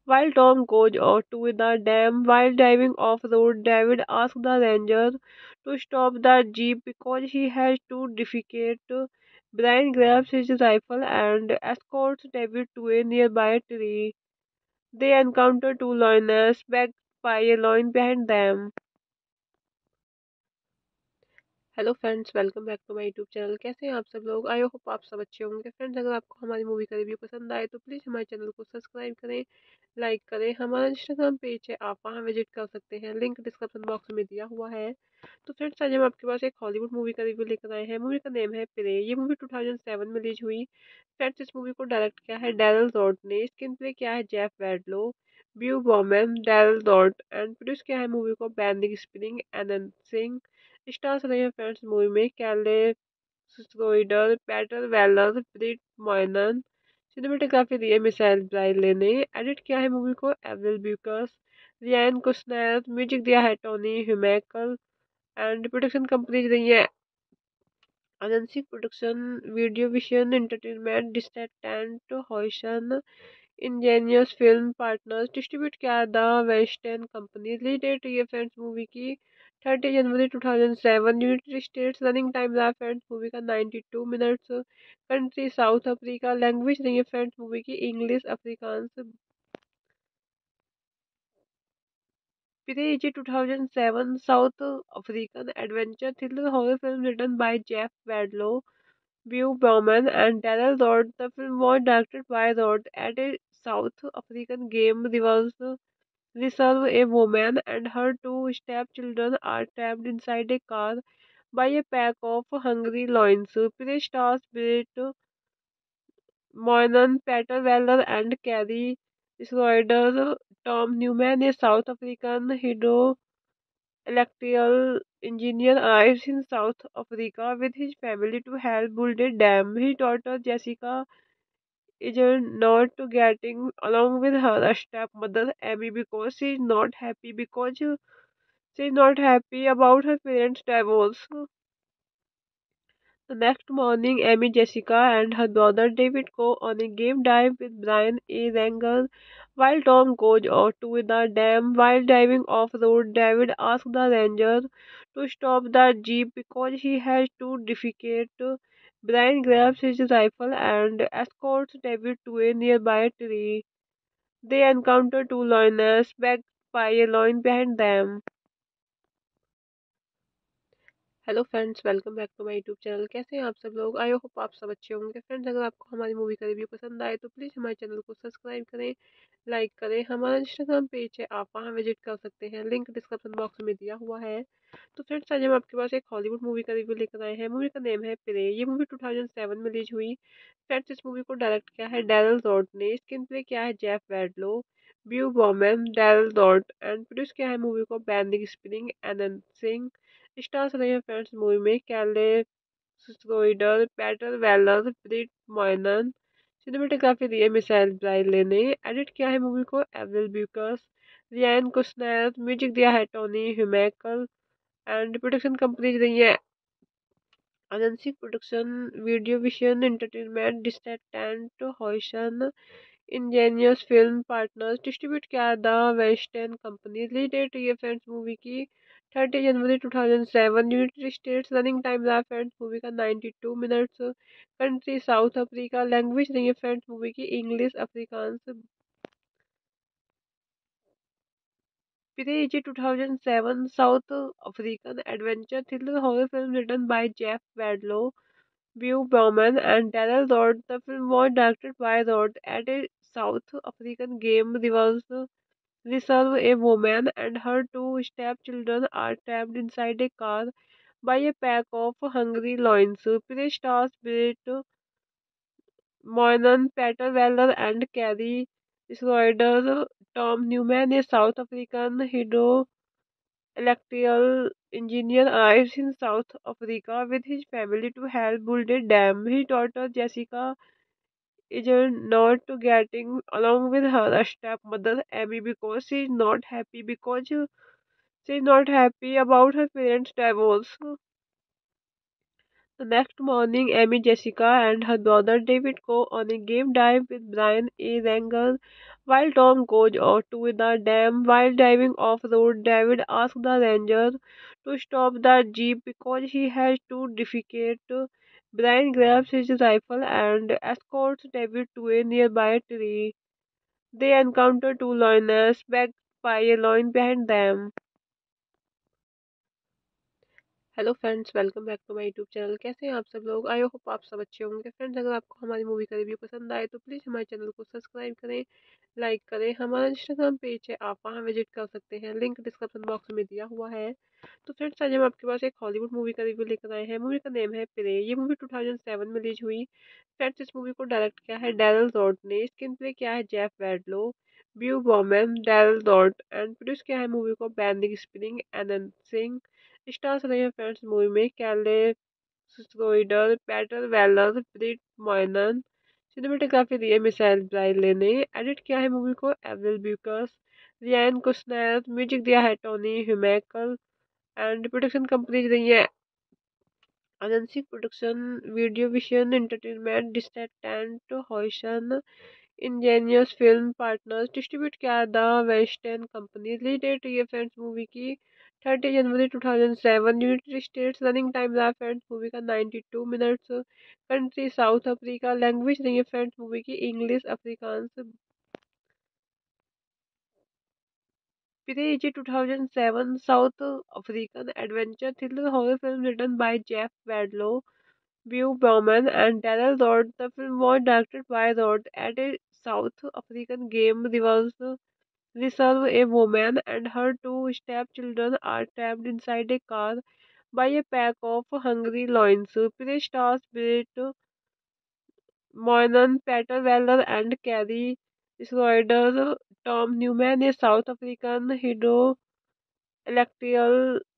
while Tom goes off to the dam. While diving off-road, David asks the ranger to stop the jeep because he has to defecate. Brian grabs his rifle and escorts David to a nearby tree. They encounter two lioness, backed by a lion behind them. Hello friends, welcome back to my YouTube channel. कैसे हैं आप सब लोग? I hope आप सब अच्छे होंगे। Friends, अगर आपको हमारी मूवी का रिव्यू पसंद आए तो प्लीज़ हमारे चैनल को सब्सक्राइब करें, लाइक करें। हमारा इंस्टाग्राम पेज है, आप वहां विजिट कर सकते हैं, लिंक डिस्क्रिप्शन बॉक्स में दिया हुआ है। तो फ्रेंड्स, आज हम आपके पास एक हॉलीवुड मूवी का रिव्यू लेकर आए हैं। मूवी का नेम है प्रे। ये मूवी टू थाउजेंड सेवन में रिलीज हुई। फ्रेंड्स, इस मूवी को डायरेक्ट किया है डैरल डॉर्ट ने। स्क्रीन प्ले किया है Jeff Wadlow, ब्यू बॉमन, डैरल डॉर्ट, and produce किया है मूवी को बैंडिंग स्प्रिंग एनंद सिंह। स्टार्स रहे हैं फ्रेंड्स मूवी में कैले Schroeder, Peter Weller, ब्रिट Moynahan. Cinematography दी है मिसाइल ब्राइले ने। एडिट किया है मूवी को एवरिल ब्यूकर्स, रियान कुशनर। म्यूजिक दिया है टोनी ह्यूमैकल, एंड प्रोडक्शन कंपनीज रही है agency production, video vision entertainment, distant Huijsen, Angénieux film partners. Distribute किया the western company. Release date ये फ्रेंड्स मूवी की थर्टी जनवरी two thousand seven. United States. Running time रहा friends movie का ninety two minutes. Country South Africa. Language नहीं है friends movie की English Afrikaans. Prey two thousand seven South African adventure thriller horror film written by Jeff Wadlow, ब्यू बॉमन and डैरल डॉर्ट। The film was directed by डॉर्ट at a South African game reverse. reserve, a woman and her two stepchildren are trapped inside a car by a pack of hungry lions. Prey stars Bridget Moynahan, Peter Weller, and Carly Schroeder. Tom Newman, a South African hydroelectrical engineer, arrives in South Africa with his family to help build a dam. His daughter Jessica is not getting along with her stepmother Amy because she is not happy because she is not happy about her parents' divorce. The next morning, Amy, Jessica, and her brother David go on a game dive with Brian, a ranger, while Tom goes off to the dam. While diving off-road, David asks the ranger to stop the jeep because he has to defecate. Brian grabs his rifle and escorts David to a nearby tree. They encounter two lioness, backed by a lion behind them. Hello friends, welcome back to my YouTube channel. कैसे हैं आप सब लोग? I hope आप सब अच्छे होंगे। Friends, अगर आपको हमारी मूवी का रिव्यू पसंद आए तो प्लीज़ हमारे चैनल को सब्सक्राइब करें, लाइक करें। हमारा इंस्टाग्राम पेज है, आप वहां विजिट कर सकते हैं, लिंक डिस्क्रिप्शन बॉक्स में दिया हुआ है। तो फ्रेंड्स, आज हम आपके पास एक हॉलीवुड मूवी का रिव्यू लेकर आए हैं। मूवी का नेम है प्रे। ये मूवी टू थाउजेंड सेवन में रिलीज हुई। फ्रेंड्स, इस मूवी को डायरेक्ट किया है डैरल डॉर्ट ने। स्क्रीन प्ले किया है Jeff Wadlow, ब्यू बॉमन, डैरल डॉर्ट and produce किया है मूवी को बैंडिंग स्प्रिंग एनंद सिंह। स्टार्स रहे हैं फ्रेंड्स मूवी में कैले Schroeder, Peter Weller, ब्रिट Moynahan. Cinematography दी है मिसाइल ब्राइले ने। एडिट किया है मूवी को एवरिल ब्यूकर्स, रियान कुशनर। म्यूजिक दिया है टोनी ह्यूमेकल एंड प्रोडक्शन कंपनीज रही है agency production, video vision entertainment, distant हॉइसन, Angénieux film partners. Distribute किया the western company. Release date रही है फ्रेंड्स मूवी की थर्टी जनवरी two thousand seven. United States. Running time रहा friends movie का ninety two minutes. Country South Africa. Language नहीं है friends movie की English Afrikaans. Prey two thousand seven South African adventure thriller horror film written by Jeff Wadlow, ब्यू बॉमन and डैरल डॉर्ट। The film was directed by डॉर्ट at a South African game reverse reserve, a woman and her two stepchildren are trapped inside a car by a pack of hungry lions. Prey stars Bridget Moynahan, Peter Weller, and Carly Schroeder. Tom Newman, a South African hydroelectrical engineer, arrives in South Africa with his family to help build a dam. His daughter Jessica is not getting along with her stepmother Amy because she is not happy because she is not happy about her parents' divorce. The next morning, Amy, Jessica, and her brother David go on a game dive with Brian, a ranger, while Tom goes off to the dam. While diving off-road, David asks the ranger to stop the jeep because he has to defecate. Brian grabs his rifle and escorts David to a nearby tree. They encounter two lioness, backed by a lion behind them. Hello friends, welcome back to my YouTube channel. कैसे हैं आप सब लोग? I hope आप सब अच्छे होंगे। Friends, अगर आपको हमारी मूवी का रिव्यू पसंद आए तो प्लीज़ हमारे चैनल को सब्सक्राइब करें, लाइक करें। हमारा इंस्टाग्राम पेज है, आप वहां विजिट कर सकते हैं, लिंक डिस्क्रिप्शन बॉक्स में दिया हुआ है। तो फ्रेंड्स, आज हम आपके पास एक हॉलीवुड मूवी का रिव्यू लेकर आए हैं। मूवी का नेम है प्रे। ये मूवी टू थाउजेंड सेवन में रिलीज हुई। फ्रेंड्स, इस मूवी को डायरेक्ट किया है डैरल डॉर्ट ने। स्क्रीन प्ले किया है Jeff Wadlow, ब्यू बॉमन, डैरल डॉर्ट and produce किया है मूवी को बैंडिंग स्प्रिंग एनंद सिंह। स्टार्स रहे हैं फ्रेंड्स मूवी में कैले Schroeder, Peter Weller, ब्रिट Moynahan. Cinematography दी है मिसाइल ब्राइले ने। एडिट किया है मूवी को एवरिल ब्यूकर्स, रियान कुशनर। म्यूजिक दिया है टोनी ह्यूमेकल एंड प्रोडक्शन कंपनीज रही है agency production, video vision entertainment, distant हॉइसन, Angénieux film partners. Distribute किया the western company. Release date रही है फ्रेंड्स मूवी की थर्टी जनवरी two thousand seven. United States. Running time रहा friends movie का ninety two minutes. Country South Africa. Language नहीं है friends movie की English Afrikaans. Prey two thousand seven South African adventure thriller horror film written by Jeff Wadlow, ब्यू बॉमन and डैरल डॉर्ट। The film was directed by डॉर्ट at a South African game reverse reserve a woman and her two stepchildren are trapped inside a car by a pack of hungry lions. Prey stars Bridget Moynahan, Peter Weller, and Carly Schroeder. Tom Newman, a South African hydroelectrical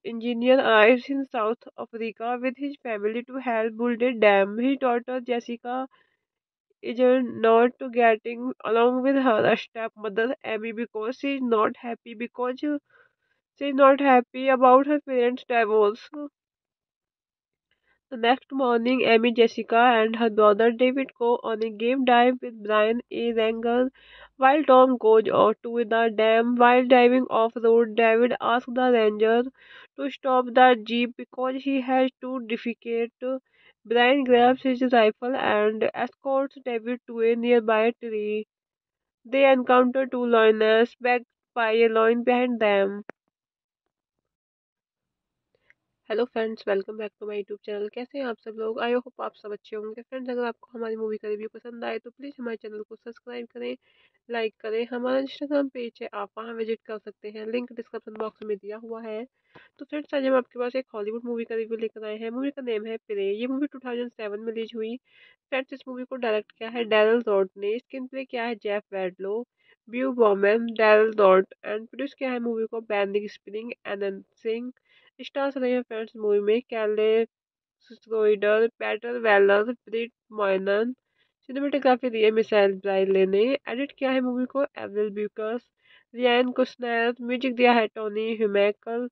engineer, arrives in South Africa with his family to help build a dam. His daughter Jessica is not getting along with her stepmother Amy because she is not happy because she is not happy about her parents' divorce. The next morning, Amy, Jessica, and her brother David go on a game dive with Brian, a wrangler, while Tom goes off to the dam. While diving off-road, David asks the ranger to stop the jeep because he has to defecate. Brian grabs his rifle and escorts David to a nearby tree. They encounter two lioness, backed by a lion behind them. Hello friends, welcome back to my YouTube channel. कैसे हैं आप सब लोग? I hope आप सब अच्छे होंगे। Friends, अगर आपको हमारी मूवी का रिव्यू पसंद आए तो प्लीज़ हमारे चैनल को सब्सक्राइब करें, लाइक करें। हमारा इंस्टाग्राम पेज है, आप वहां विजिट कर सकते हैं, लिंक डिस्क्रिप्शन बॉक्स में दिया हुआ है। तो फ्रेंड्स, आज हम आपके पास एक हॉलीवुड मूवी का रिव्यू लेकर आए हैं। मूवी का नेम है प्रे। ये मूवी टू थाउजेंड सेवन में रिलीज हुई। फ्रेंड्स, इस मूवी को डायरेक्ट किया है डैरल डॉर्ट ने। स्क्रीन प्ले किया है Jeff Wadlow, ब्यू बॉमन, डैरल डॉर्ट and produce किया है मूवी को बैनिंग स्प्रिंग एनंद सिंह। स्टार्स रहे हैं फ्रेंड्स मूवी में कैले Schroeder, Peter Weller, ब्रिट Moynahan. Cinematography दी है मिसाइल ब्राइले ने। एडिट किया है मूवी को एवरिल ब्यूकर्स, रियान कुशनर। म्यूजिक दिया है टोनी ह्यूमेकल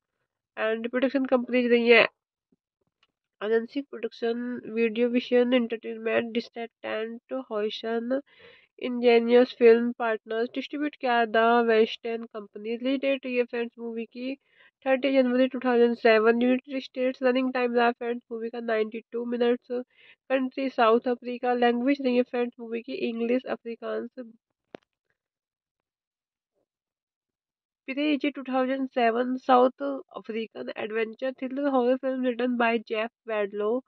एंड प्रोडक्शन कंपनीज रही है agency production, video vision entertainment, distant Huijsen, Angénieux film partners. Distribute किया the western company. Release date ये फ्रेंड्स मूवी की थर्टी जनवरी two thousand seven. United States. Running time रहा friends movie का ninety two minutes. Country South Africa. Language रही है friends movie की English Afrikaans. Prey two thousand seven South African adventure thriller horror film written by Jeff Wadlow,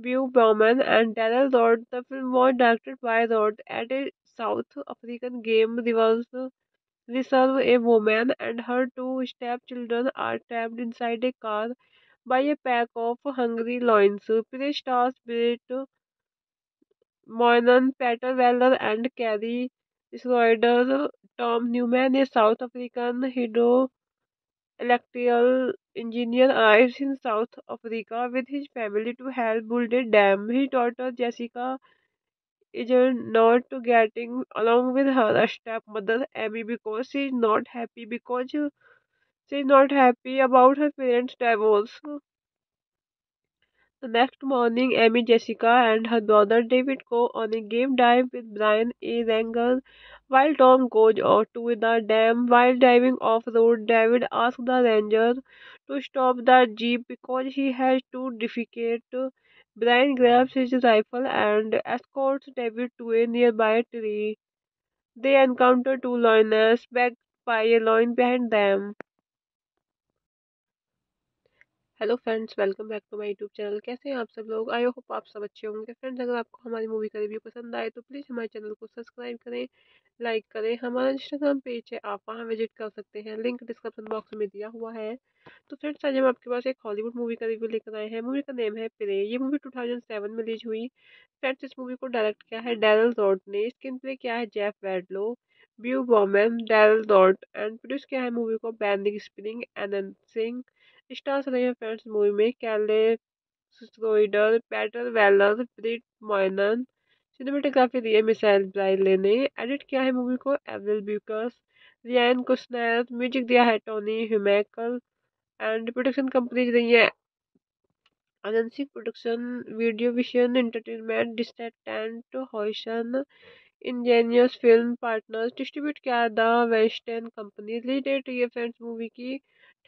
ब्यू बॉमन and डैरल डॉर्ट। The film was directed by डॉर्ट at a South African game reverse reserve a woman and her two stepchildren are trapped inside a car by a pack of hungry lions. Prey stars Bridget Moynahan, Peter Weller, and Carly Schroeder. Tom Newman, a South African hydroelectrical engineer, arrives in South Africa with his family to help build a dam. His daughter Jessica is not getting along with her stepmother Amy because she is not happy because she is not happy about her parents' divorce. The next morning, Amy, Jessica, and her brother David go on a game dive with Brian, a wrangler, while Tom goes off to the dam. While diving off-road, David asks the ranger to stop the jeep because he has to defecate. Brian grabs his rifle and escorts David to a nearby tree. They encounter two lioness, backed by a lion behind them. Hello friends, welcome back to my YouTube channel. कैसे हैं आप सब लोग? I hope आप सब अच्छे होंगे। Friends, अगर आपको हमारी मूवी का रिव्यू पसंद आए तो प्लीज़ हमारे चैनल को सब्सक्राइब करें, लाइक करें। हमारा इंस्टाग्राम पेज है, आप वहां विजिट कर सकते हैं, लिंक डिस्क्रिप्शन बॉक्स में दिया हुआ है। तो फ्रेंड्स, आज हम आपके पास एक हॉलीवुड मूवी का रिव्यू लेकर आए हैं। मूवी का नेम है प्रे। ये मूवी टू थाउजेंड सेवन में रिलीज हुई। फ्रेंड्स, इस मूवी को डायरेक्ट किया है डैरल डॉर्ट ने। स्क्रीन प्ले किया है Jeff Wadlow, ब्यू बॉमन, डैरल डॉर्ट and produce किया है मूवी को बैनिंग स्प्रिंग एनंद सिंह। स्टार्स रहे हैं फ्रेंड्स मूवी में कैले Schroeder, Peter Weller, ब्रिट Moynahan. Cinematography दी है मिसाइल ब्राइले ने। एडिट किया है मूवी को एवरिल ब्यूकर्स, रियान कुशनर। म्यूजिक दिया है टोनी ह्यूमेकल एंड प्रोडक्शन कंपनीज रही है agency production, video vision entertainment, distant Huijsen, Angénieux film partners. Distribute किया the western company. Release date ये फ्रेंड्स मूवी की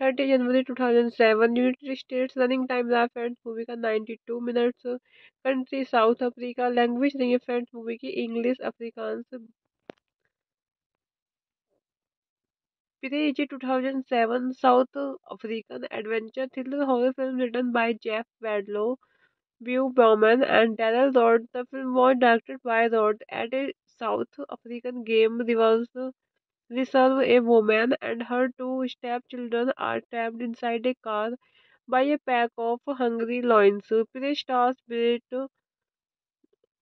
थर्टी जनवरी two thousand seven. United States. Running time रहा friends movie का ninety two minutes. Country South Africa. Language रही है friends movie की English Afrikaans. Prey two thousand seven South African adventure thriller horror film written by Jeff Wadlow, ब्यू बॉमन and डैरल डॉर्ट। The film was directed by डॉर्ट at a South African game reverse reserve a woman and her two stepchildren are trapped inside a car by a pack of hungry lions. Prey stars Bridget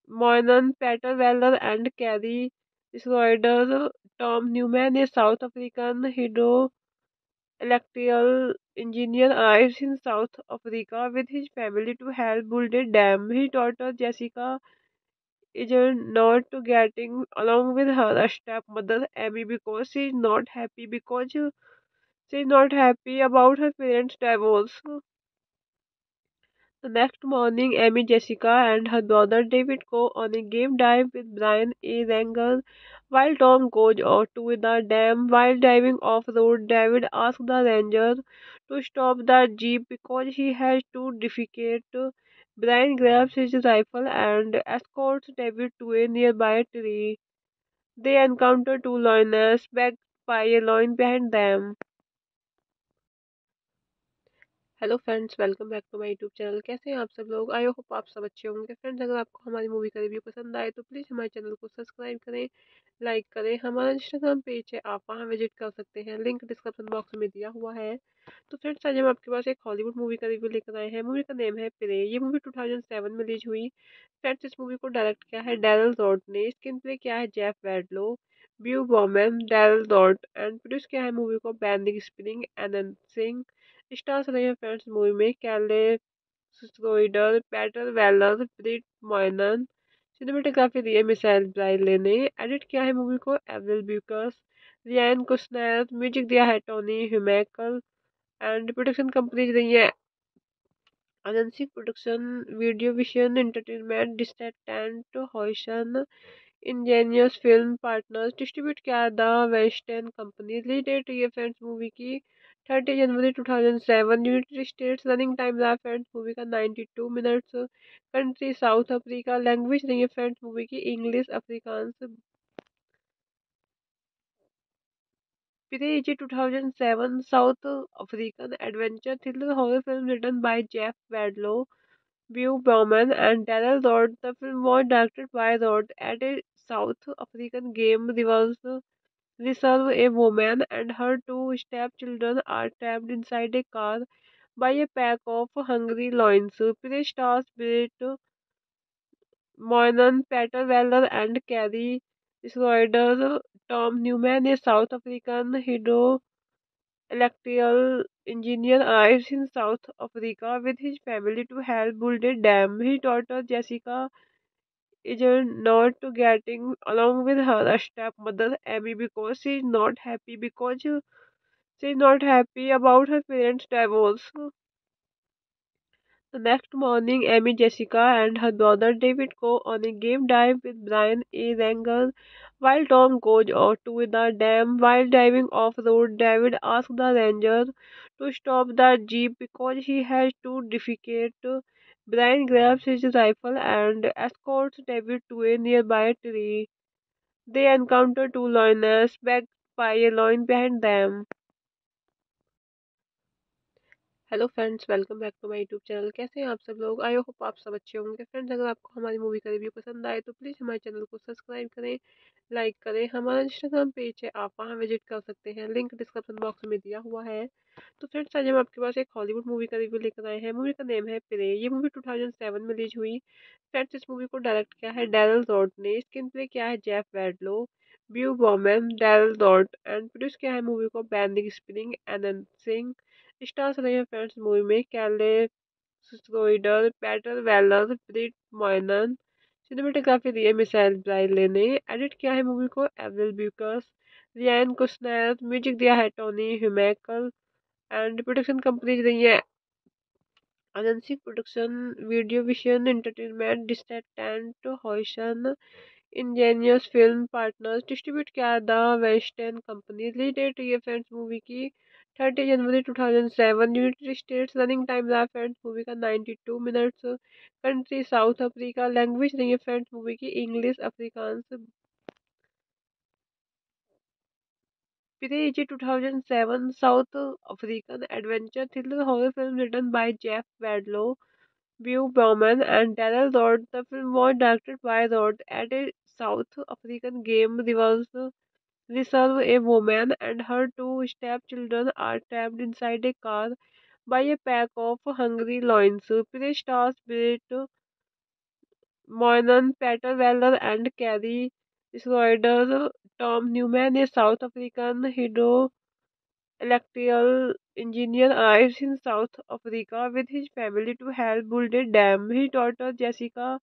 Moynahan, Peter Weller, and Carly Schroeder. Tom Newman, a South African hydroelectrical engineer, arrives in South Africa with his family to help build a dam. His daughter Jessica is not getting along with her stepmother Amy because she is not happy because she is not happy about her parents' divorce. The next morning, Amy, Jessica, and her brother David go on a game dive with Brian, a wrangler, while Tom goes off to the dam. While diving off-road, David asks the ranger to stop the jeep because he has to defecate. Brian grabs his rifle and escorts David to a nearby tree. They encounter two lioness, backed by a lion behind them. Hello friends, welcome back to my YouTube channel. कैसे हैं आप सब लोग? I hope आप सब अच्छे होंगे। Friends, अगर आपको हमारी मूवी का रिव्यू पसंद आए तो प्लीज़ हमारे चैनल को सब्सक्राइब करें, लाइक करें। हमारा इंस्टाग्राम पेज है, आप वहां विजिट कर सकते हैं, लिंक डिस्क्रिप्शन बॉक्स में दिया हुआ है। तो फ्रेंड्स, आज हम आपके पास एक हॉलीवुड मूवी का रिव्यू लेकर आए हैं। मूवी का नेम है प्रे। ये मूवी टू थाउजेंड सेवन में रिलीज हुई। फ्रेंड्स, इस मूवी को डायरेक्ट किया है डैरल डॉर्ट ने। स्क्रीन प्ले किया है Jeff Wadlow, ब्यू बॉमन, डैरल डॉर्ट and produce किया है मूवी को बैनिंग स्प्रिंग एनंद सिंह। स्टार्स रहे हैं फ्रेंड्स मूवी में कैले Schroeder, Peter Weller, ब्रिट Moynahan. Cinematography दी है मिसाइल ब्राइले ने। एडिट किया है मूवी को एवरिल ब्यूकर्स, रियान कुशनर। म्यूजिक दिया है टोनी ह्यूमेकल एंड प्रोडक्शन कंपनीज रही है agency production, video vision entertainment, distant Huijsen, Angénieux film partners. Distribute किया the western company. Release date रही है फ्रेंड्स मूवी की थर्टी जनवरी two thousand seven. United States. Running time रहा friends movie का ninety two minutes. Country South Africa. Language नहीं है friends movie की English Afrikaans. Prey two thousand seven South African adventure thriller horror film written by जेफ वेडलो, ब्यू बॉमन and डैरल डॉर्ट। The film was directed by डॉर्ट at a South African game reverse reserve a woman and her two stepchildren are trapped inside a car by a pack of hungry lions. Prey stars Bridget Moynahan, Peter Weller, and Carly Schroeder. Tom Newman, a South African hydroelectrical engineer, arrives in South Africa with his family to help build a dam. His daughter Jessica is not getting along with her stepmother Amy because she is not happy because she is not happy about her parents' divorce. The next morning, Amy, Jessica, and her brother David go on a game dive with Brian, a wrangler, while Tom goes off to the dam. While diving off-road, David asks the ranger to stop the jeep because he has to defecate. Brian grabs his rifle and escorts David to a nearby tree. They encounter two lioness, backed by a lion behind them. Hello friends, welcome back to my YouTube channel. कैसे हैं आप सब लोग? I hope आप सब अच्छे होंगे। Friends, अगर आपको हमारी मूवी का रिव्यू पसंद आए तो प्लीज़ हमारे चैनल को सब्सक्राइब करें, लाइक करें। हमारा इंस्टाग्राम पेज है, आप वहां विजिट कर सकते हैं, लिंक डिस्क्रिप्शन बॉक्स में दिया हुआ है। तो फ्रेंड्स, आज हम आपके पास एक हॉलीवुड मूवी का रिव्यू लेकर आए हैं। मूवी का नेम है प्रे। ये मूवी टू थाउजेंड सेवन में रिलीज हुई। फ्रेंड्स, इस मूवी को डायरेक्ट किया है डैरल डॉर्ट ने। स्क्रीन प्ले किया है Jeff Wadlow, ब्यू बॉमन, डैरल डॉर्ट and produce किया है मूवी को बैनिंग स्प्रिंग एनंद सिंह। स्टार्स रहे हैं फ्रेंड्स मूवी में कैले Schroeder, Peter Weller, ब्रिट Moynahan. Cinematography दी है मिसाइल ब्राइले ने। एडिट किया है मूवी को एवरिल ब्यूकर्स, रियान कुशनर। म्यूजिक दिया है टोनी ह्यूमेकल एंड प्रोडक्शन कंपनीज रही है agency production, video vision entertainment, distant Huijsen, Angénieux film partners. Distribute किया the western company. Release date रही है फ्रेंड्स मूवी की थर्टी जनवरी two thousand seven. United States. Running time रहा friends movie का ninety two minutes. Country South Africa. Language नहीं है friends movie की English Afrikaans. Prey two thousand seven South African adventure thriller horror film written by जेफ वेडलो, ब्यू बॉमन and डैरल डॉर्ट। The film was directed by डॉर्ट at a South African game reverse reserve a woman and her two stepchildren are trapped inside a car by a pack of hungry lions. Prey stars Bridget Moynahan, Peter Weller, and Carly Schroeder. Tom Newman, a South African hydroelectrical engineer, arrives in South Africa with his family to help build a dam. His daughter Jessica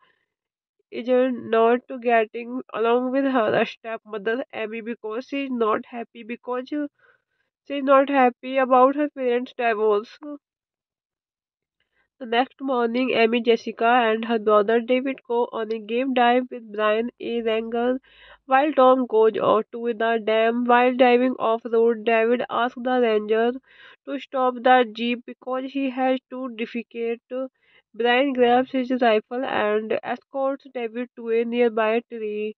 is not getting along with her stepmother Amy because she is not happy because she is not happy about her parents' divorce. The next morning, Amy, Jessica, and her brother David go on a game dive with Brian, a wrangler, while Tom goes off to the dam. While diving off-road, David asks the ranger to stop the jeep because he has to defecate. Brian grabs his rifle and escorts David to a nearby tree.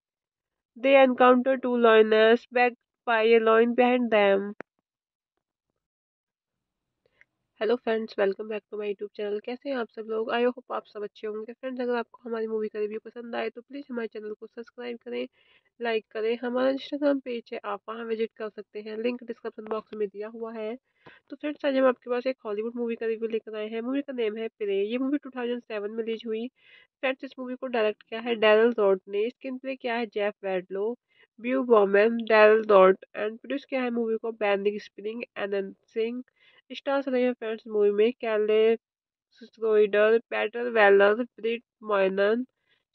They encounter two lioness, backed by a lion behind them. Hello friends, welcome back to my YouTube channel. कैसे हैं आप सब लोग? I hope आप सब अच्छे होंगे। Friends, अगर आपको हमारी मूवी का रिव्यू पसंद आए तो प्लीज़ हमारे चैनल को सब्सक्राइब करें, लाइक करें। हमारा इंस्टाग्राम पेज है, आप वहां विजिट कर सकते हैं, लिंक डिस्क्रिप्शन बॉक्स में दिया हुआ है। तो फ्रेंड्स, आज हम आपके पास एक हॉलीवुड मूवी का रिव्यू लेकर आए हैं। मूवी का नेम है प्रे। ये मूवी टू थाउजेंड सेवन में रिलीज हुई। फ्रेंड्स, इस मूवी को डायरेक्ट किया है डैरल डॉर्ट ने। स्क्रीन प्ले किया है Jeff Wadlow, ब्यू बॉमन, डैरल डॉर्ट and produce किया है मूवी को बैनिंग स्प्रिंग एनंद सिंह। स्टार्स रहे हैं फ्रेंड्स मूवी में कैले Schroeder, Peter Weller, ब्रिट Moynahan.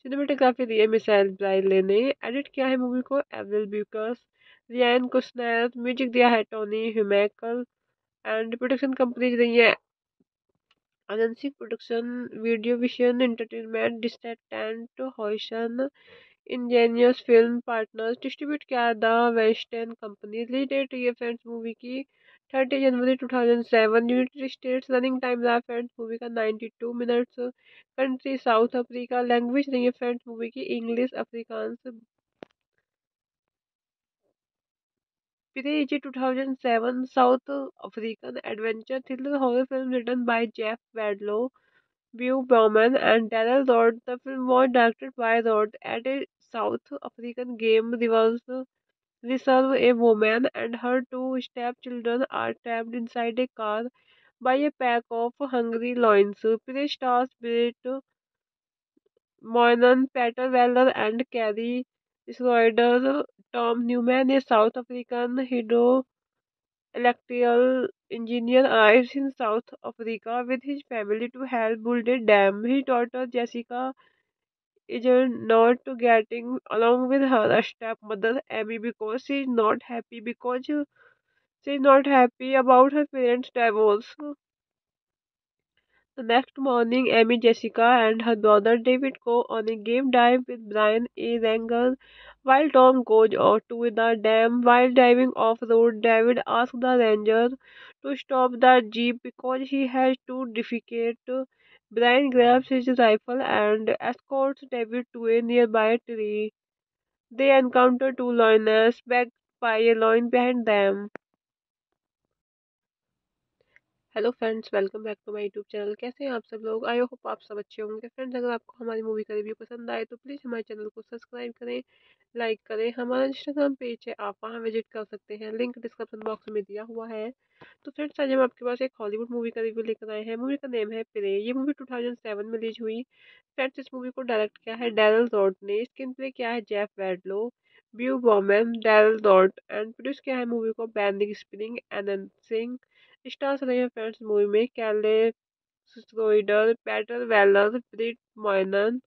Cinematography दी है मिसाइल ब्राइले ने। एडिट किया है मूवी को एवरिल ब्यूकर्स, रियान कुशनर। म्यूजिक दिया है टोनी ह्यूमैकल एंड प्रोडक्शन कंपनीज रही है agency production, video vision entertainment, distant हॉइसन, Angénieux film partners. Distribute किया the western company. Release date ये फ्रेंड्स मूवी की थर्टी जनवरी two thousand seven. United States. Running time रहा friends movie का ninety two minutes. Country South Africa. Language नहीं है friends movie की English Afrikaans. Prey two thousand seven South African adventure thriller horror film written by जेफ वेडलो, ब्यू बॉमन and डैरल डॉर्ट। The film was directed by डॉर्ट at a South African game reverse reserve a woman and her two stepchildren are trapped inside a car by a pack of hungry lions. Prey stars Bridget Moynahan, Peter Weller, and Carly Schroeder. Tom Newman, a South African hydroelectrical engineer, arrives in South Africa with his family to help build a dam. His daughter Jessica is not getting along with her stepmother Amy because she is not happy because she is not happy about her parents' divorce. The next morning, Amy, Jessica, and her brother David go on a game dive with Brian, a wrangler, while Tom goes off to the dam. While diving off-road, David asks the ranger to stop the jeep because he has to defecate. Brian grabs his rifle and escorts David to a nearby tree. They encounter two lioness, backed by a lion behind them. Hello friends, welcome back to my YouTube channel. कैसे हैं आप सब लोग? I hope आप सब अच्छे होंगे। Friends, अगर आपको हमारी मूवी का रिव्यू पसंद आए तो प्लीज़ हमारे चैनल को सब्सक्राइब करें, लाइक करें। हमारा इंस्टाग्राम पेज है, आप वहां विजिट कर सकते हैं, लिंक डिस्क्रिप्शन बॉक्स में दिया हुआ है। तो फ्रेंड्स, आज हम आपके पास एक हॉलीवुड मूवी का रिव्यू लेकर आए हैं। मूवी का नेम है प्रे। ये मूवी टू थाउजेंड सेवन में रिलीज हुई। फ्रेंड्स, इस मूवी को डायरेक्ट किया है डैरल डॉर्ट ने। स्क्रीन प्ले किया है Jeff Wadlow, ब्यू बॉमन, डैरल डॉर्ट and produce किया है मूवी को बैनिंग स्प्रिंग एनंद सिंह। स्टार्स रहे हैं फ्रेंड्स मूवी में कैले Schroeder, Peter Weller, ब्रिट Moynahan.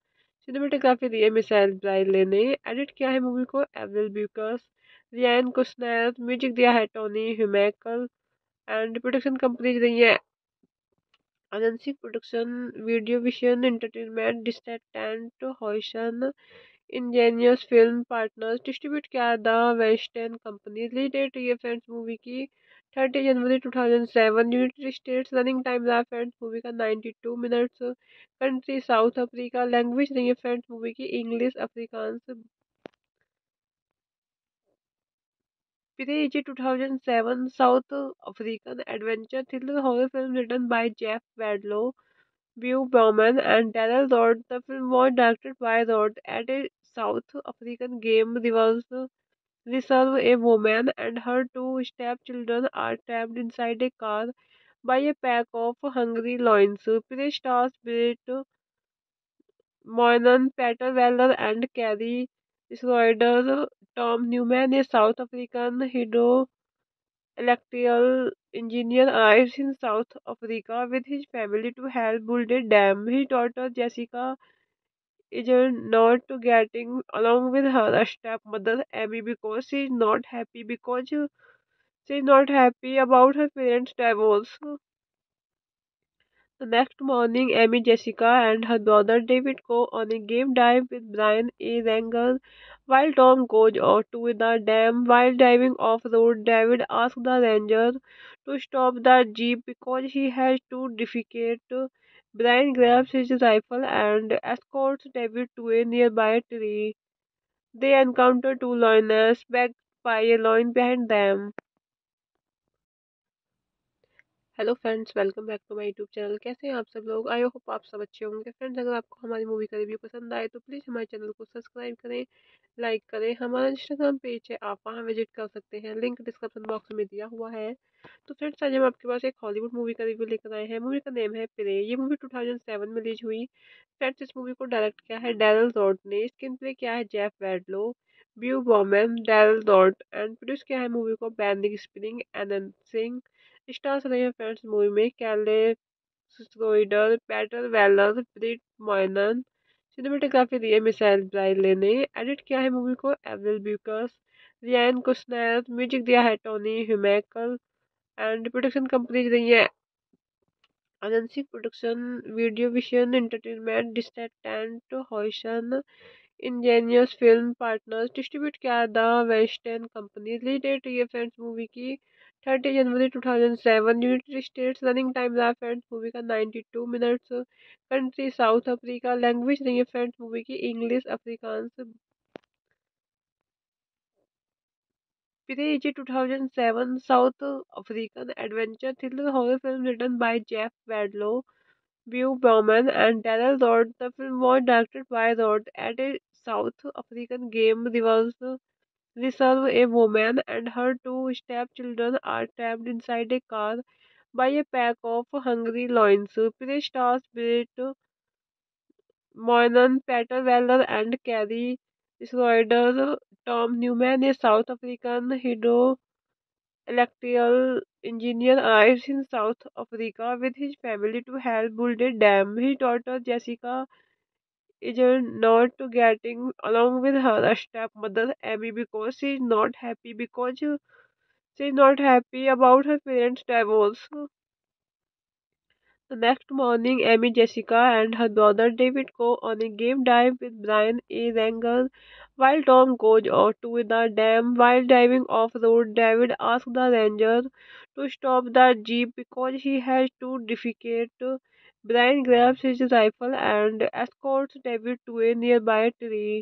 Cinematography दी है मिसाइल ब्राइले ने। एडिट किया है मूवी को एवरिल ब्यूकर्स, रियान कुशनर। म्यूजिक दिया है टोनी ह्यूमैकल एंड प्रोडक्शन कंपनीज रही है agency production, video vision entertainment, distant हॉइसन, Angénieux film partners. Distribute किया the western company. Release date ये फ्रेंड्स मूवी की थर्टी जनवरी two thousand seven. United States. Running time रहा friends movie का ninety two minutes. Country South Africa. Language नहीं है friends movie की English Afrikaans. Prey two thousand seven South African adventure thriller horror film written by जेफ वेडलो, ब्यू बॉमन and डैरल डॉर्ट। The film was directed by डॉर्ट at a South African game reverse reserve a woman and her two stepchildren are trapped inside a car by a pack of hungry lions. Prey stars Bridget Moynahan, Peter Weller, and Carly Schroeder. Tom Newman, a South African hydroelectrical engineer, arrives in South Africa with his family to help build a dam. His daughter Jessica is not getting along with her stepmother Amy because she is not happy because she is not happy about her parents' divorce. The next morning, Amy, Jessica, and her brother David go on a game dive with Brian, a wrangler, while Tom goes off to the dam. While diving off-road, David asks the ranger to stop the jeep because he has to defecate. Brian grabs his rifle and escorts David to a nearby tree. They encounter two lioness, backed by a lion behind them. Hello friends, welcome back to my YouTube channel. कैसे हैं आप सब लोग? I hope आप सब अच्छे होंगे। Friends, अगर आपको हमारी मूवी का रिव्यू पसंद आए तो प्लीज़ हमारे चैनल को सब्सक्राइब करें, लाइक करें। हमारा इंस्टाग्राम पेज है, आप वहां विजिट कर सकते हैं, लिंक डिस्क्रिप्शन बॉक्स में दिया हुआ है। तो फ्रेंड्स, आज हम आपके पास एक हॉलीवुड मूवी का रिव्यू लेकर आए हैं। मूवी का नेम है प्रे। ये मूवी टू थाउजेंड सेवन में रिलीज हुई। फ्रेंड्स, इस मूवी को डायरेक्ट किया है डैरल डॉर्ट ने। स्क्रीन प्ले किया है Jeff Wadlow, ब्यू बॉमन, डैरल डॉर्ट and produce किया है मूवी को बैनिंग स्प्रिंग एनंद सिंह। स्टार्स रहे हैं फ्रेंड्स मूवी में कैले Schroeder, Peter Weller, ब्रिट Moynahan. Cinematography दी है मिसाइल ब्राइले ने। एडिट किया है मूवी को एवरिल ब्यूकर्स, रियान कुशनर। म्यूजिक दिया है टोनी ह्यूमेकल एंड प्रोडक्शन कंपनीज रही है agency production, video vision entertainment, distant हॉइसन, Angénieux film partners. Distribute किया the western company. Release date ये फ्रेंड्स मूवी की थर्टी जनवरी two thousand seven. United States. Running time रहा friends movie का ninety two minutes. Country South Africa. Language नहीं है friends movie की English Afrikaans. Prey two thousand seven South African adventure thriller horror film written by Jeff Wadlow, ब्यू बॉमन and डैरल डॉर्ट। The film was directed by डॉर्ट at a South African game reverse reserve a woman and her two stepchildren are trapped inside a car by a pack of hungry lions. Prey stars Bridget Moynahan, Peter Weller, and Carly Schroeder. Tom Newman, a South African hydroelectrical engineer, arrives in South Africa with his family to help build a dam. His daughter Jessica is not getting along with her stepmother Amy because she is not happy because she is not happy about her parents' divorce. The next morning, Amy, Jessica, and her brother David go on a game dive with Brian, a wrangler, while Tom goes off to the dam. While diving off-road, David asks the ranger to stop the jeep because he has to defecate. Brian grabs his rifle and escorts David to a nearby tree.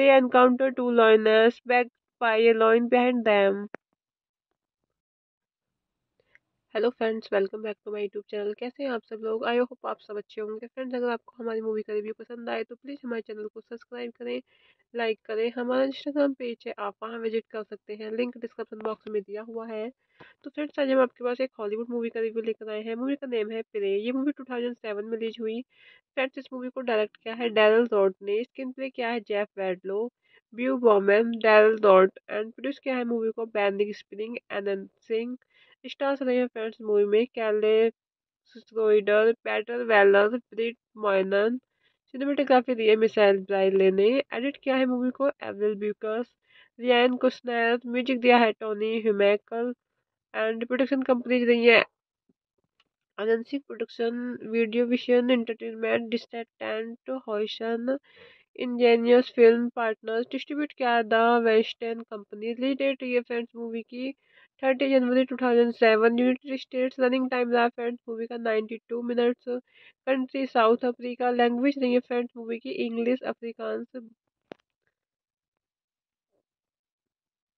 They encounter two lioness, backed by a lion behind them. Hello friends, welcome back to my YouTube channel. कैसे हैं आप सब लोग? I hope आप सब अच्छे होंगे। Friends, अगर आपको हमारी मूवी का रिव्यू पसंद आए तो प्लीज़ हमारे चैनल को सब्सक्राइब करें, लाइक करें। हमारा इंस्टाग्राम पेज है, आप वहां विजिट कर सकते हैं, लिंक डिस्क्रिप्शन बॉक्स में दिया हुआ है। तो फ्रेंड्स, आज हम आपके पास एक हॉलीवुड मूवी का रिव्यू लेकर आए हैं। मूवी का नेम है प्रे। ये मूवी टू थाउजेंड सेवन में रिलीज हुई। फ्रेंड्स, इस मूवी को डायरेक्ट किया है डैरल डॉर्ट ने। स्क्रीन प्ले किया है Jeff Wadlow, ब्यू बॉमन, डैरल डॉर्ट and produce किया है मूवी को बैनिंग स्प्रिंग एनंद सिंह। स्टार्स रहे हैं फ्रेंड्स मूवी में कैले Schroeder, Peter Weller, ब्रिट Moynahan. Cinematography दी है मिसाइल ब्राइले ने। एडिट किया है मूवी को एवरिल ब्यूकर्स, रियान कुशनर। म्यूजिक दिया है टोनी ह्यूमेकल एंड प्रोडक्शन कंपनीज रही है agency production, video vision entertainment, distant हॉइसन, Angénieux film partners. Distribute किया the western company. Release date ये फ्रेंड्स मूवी की थर्टी जनवरी two thousand seven. United States. Running time रहा friends movie का ninety two minutes. Country South Africa. Language नहीं है friends movie की English Afrikaans.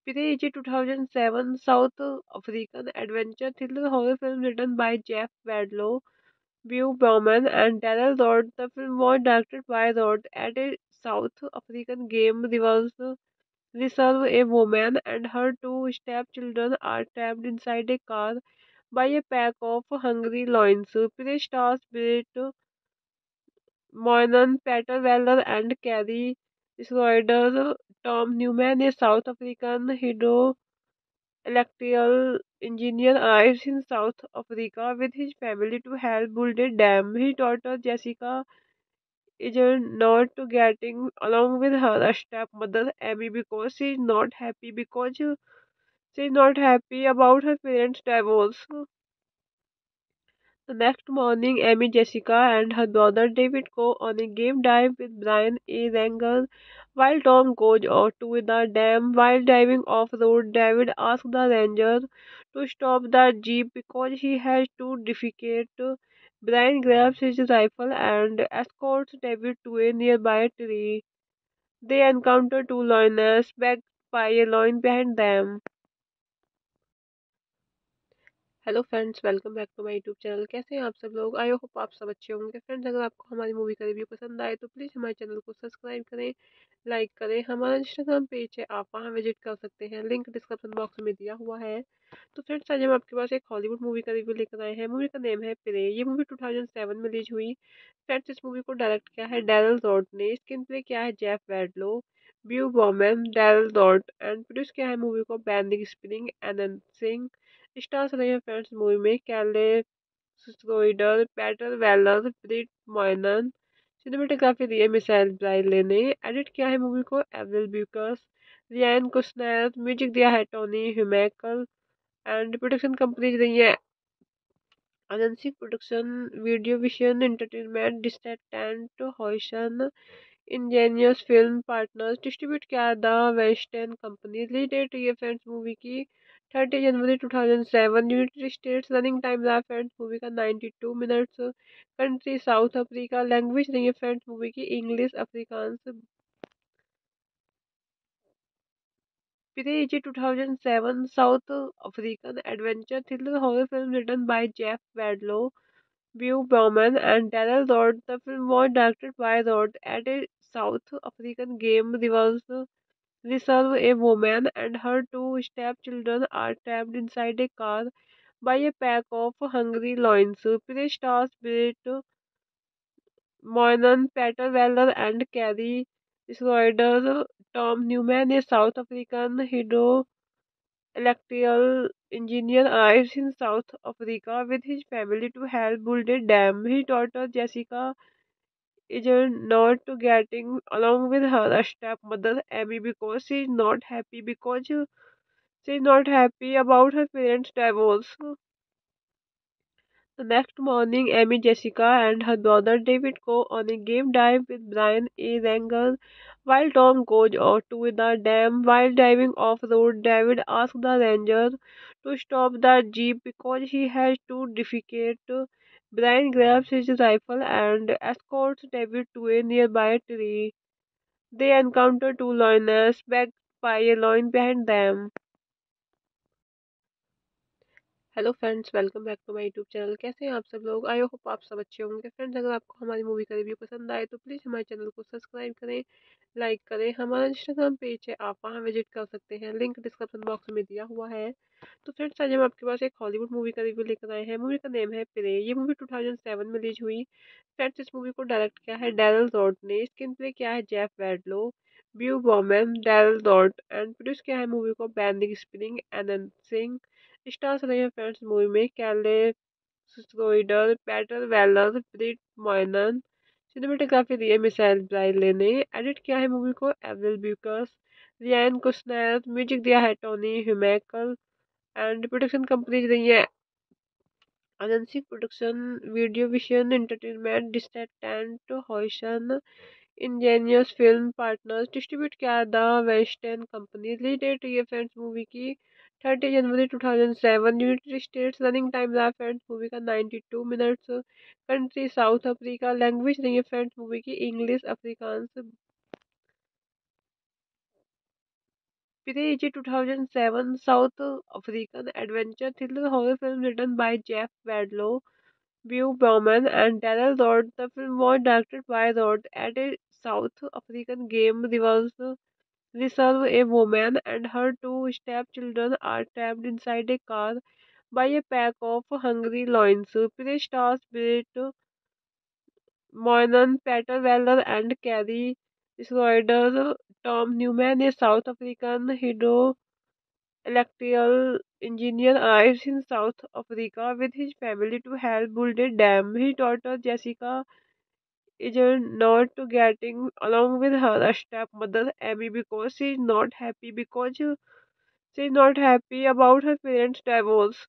Prey two thousand seven South African adventure thriller horror film written by Jeff Wadlow, ब्यू बॉमन and डैरल डॉर्ट। The film was directed by डॉर्ट at a South African game reverse reserve, a woman and her two stepchildren are trapped inside a car by a pack of hungry lions. Prey stars Bridget Moynahan, Peter Weller, and Carly Schroeder. Tom Newman, a South African hydroelectrical engineer, arrives in South Africa with his family to help build a dam. His daughter Jessica is not getting along with her stepmother Amy because she is not happy because she is not happy about her parents' divorce. The next morning, Amy, Jessica, and her brother David go on a game dive with Brian, a ranger, while Tom goes off to the dam. While diving off-road, David asks the ranger to stop the jeep because he has to defecate. Brian grabs his rifle and escorts David to a nearby tree. They encounter two lioness, backed by a lion behind them. Hello friends, welcome back to my YouTube channel. कैसे हैं आप सब लोग? I hope आप सब अच्छे होंगे। Friends, अगर आपको हमारी मूवी का रिव्यू पसंद आए तो प्लीज़ हमारे चैनल को सब्सक्राइब करें, लाइक करें। हमारा इंस्टाग्राम पेज है, आप वहां विजिट कर सकते हैं, लिंक डिस्क्रिप्शन बॉक्स में दिया हुआ है। तो फ्रेंड्स, आज हम आपके पास एक हॉलीवुड मूवी का रिव्यू लेकर आए हैं। मूवी का नेम है प्रे। ये मूवी टू थाउजेंड सेवन में रिलीज हुई। फ्रेंड्स, इस मूवी को डायरेक्ट किया है डैरल डॉर्ट ने। स्क्रीन प्ले किया है Jeff Wadlow, ब्यू बॉमन, डैरल डॉर्ट and produce किया है मूवी को बैनिंग स्प्रिंग एनंद सिंह। स्टार्स रहे हैं फ्रेंड्स मूवी में कैले Schroeder, Peter Weller, ब्रिट Moynahan. Cinematography दी है मिसाइल ब्राइले ने। एडिट किया है मूवी को एवरिल ब्यूकर्स, रियान कुशनर। म्यूजिक दिया है टोनी ह्यूमैकल एंड प्रोडक्शन कंपनीज रही है agency production, video vision entertainment, distant हॉइसन, Angénieux film partners. Distribute किया the western company. Release date ये फ्रेंड्स मूवी की थर्टी जनवरी two thousand seven. United States. Running time रहा friends movie का ninety two minutes. Country South Africa. Language रही है friends movie की English Afrikaans. Prey two thousand seven South African adventure thriller horror film written by जेफ वेडलो, ब्यू बॉमन and डैरल डॉर्ट। The film was directed by डॉर्ट at a South African game reverse reserve, a woman and her two stepchildren are trapped inside a car by a pack of hungry lions. Prey stars Bridget Moynahan, Peter Weller, and Carly Schroeder. Tom Newman, a South African hydroelectrical engineer, arrives in South Africa with his family to help build a dam. His daughter Jessica is not getting along with her stepmother Amy because she is not happy because she is not happy about her parents' divorce. The next morning, Amy, Jessica, and her brother David go on a game dive with Brian, a ranger, while Tom goes off to the dam. While diving off-road, David asks the ranger to stop the jeep because he has to defecate. Brian grabs his rifle and escorts David to a nearby tree. They encounter two lioness, backed by a lion behind them. Hello friends, welcome back to my YouTube channel. कैसे हैं आप सब लोग? I hope आप सब अच्छे होंगे। Friends, अगर आपको हमारी मूवी का रिव्यू पसंद आए तो प्लीज़ हमारे चैनल को सब्सक्राइब करें, लाइक करें। हमारा इंस्टाग्राम पेज है, आप वहां विजिट कर सकते हैं, लिंक डिस्क्रिप्शन बॉक्स में दिया हुआ है। तो फ्रेंड्स, आज हम आपके पास एक हॉलीवुड मूवी का रिव्यू लेकर आए हैं। मूवी का नेम है प्रे। ये मूवी टू थाउजेंड सेवन में रिलीज हुई। फ्रेंड्स, इस मूवी को डायरेक्ट किया है डैरल डॉर्ट ने। स्क्रीन प्ले किया है Jeff Wadlow, ब्यू बॉमन, डैरल डॉर्ट and produce किया है मूवी को बैनिंग स्प्रिंग एनंद सिंह। स्टार्स रहे हैं फ्रेंड्स मूवी में कैले Schroeder, Peter Weller, ब्रिट Moynahan. Cinematography दी है मिसाइल ब्राइले ने। एडिट किया है मूवी को एवरिल ब्यूकर्स, रियान कुशनर। म्यूजिक दिया है टोनी ह्यूमैकल एंड प्रोडक्शन कंपनीज रही है agency production, video vision entertainment, distant हॉइसन, Angénieux film partners. Distribute किया the western company. Release date ये फ्रेंड्स मूवी की थर्टी जनवरी two thousand seven. United States. Running time रहा friends movie का ninety two minutes. Country South Africa. Language रही है friends movie की English Afrikaans. Prey two thousand seven South African adventure thriller horror film written by जेफ वेडलो, ब्यू बॉमन and डैरल डॉर्ट। The film was directed by डॉर्ट at a South African game reverse They serve a woman, and her two stepchildren are trapped inside a car by a pack of hungry lions. Prey stars Bridget Moynahan, Peter Weller, and Carly Schroeder. Tom Newman, a South African hydroelectrical engineer, arrives in South Africa with his family to help build a dam. His daughter Jessica is not getting along with her stepmother Amy because she is not happy because she is not happy about her parents' divorce.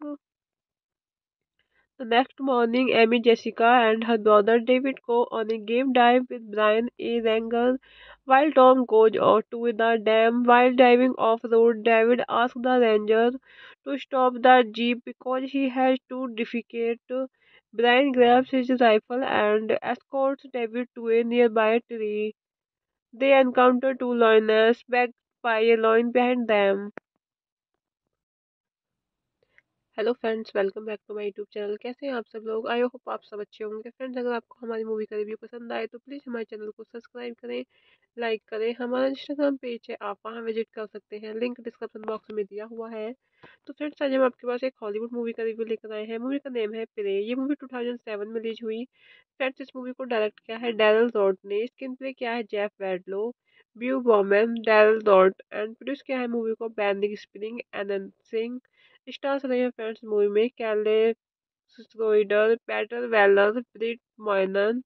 The next morning, Amy, Jessica, and her brother David go on a game dive with Brian, a wrangler, while Tom goes off to the dam. While diving off-road, David asks the ranger to stop the jeep because he has to defecate. Brian grabs his rifle and escorts David to a nearby tree. They encounter two lioness, backed by a lion behind them. Hello friends, welcome back to my YouTube channel. कैसे हैं आप सब लोग? I hope आप सब अच्छे होंगे। Friends, अगर आपको हमारी मूवी का रिव्यू पसंद आए तो प्लीज़ हमारे चैनल को सब्सक्राइब करें, लाइक करें। हमारा इंस्टाग्राम पेज है, आप वहां विजिट कर सकते हैं, लिंक डिस्क्रिप्शन बॉक्स में दिया हुआ है। तो फ्रेंड्स, आज हम आपके पास एक हॉलीवुड मूवी का रिव्यू लेकर आए हैं। मूवी का नेम है प्रे। ये मूवी टू थाउजेंड सेवन में रिलीज हुई। फ्रेंड्स, इस मूवी को डायरेक्ट किया है डैरल डॉर्ट ने। स्क्रीन प्ले किया है Jeff Wadlow, ब्यू बॉमन, डैरल डॉर्ट, and produce किया है मूवी को बैंडिंग स्प्रिंग एनंद सिंह। स्टार्स रहे हैं फ्रेंड्स मूवी में कैले Schroeder, Peter Weller, ब्रिट Moynahan.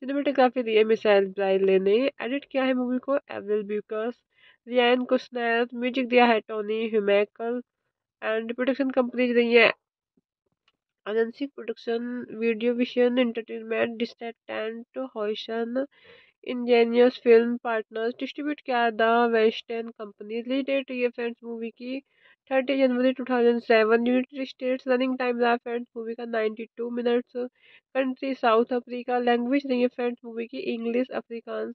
Cinematography दी है मिसाइल ब्राइले ने। एडिट किया है मूवी को एवरिल ब्यूकर्स, रियान कुशनर। म्यूजिक दिया है टोनी ह्यूमेकल, एंड प्रोडक्शन कंपनीज रही है agency production, video vision entertainment, distant हॉइसन, Angénieux film partners. Distribute किया the western company. Release date ये फ्रेंड्स मूवी की थर्टी जनवरी two thousand seven. United States. Running time रहा friends movie का ninety two minutes. Country South Africa. Language नहीं है friends movie की English Afrikaans.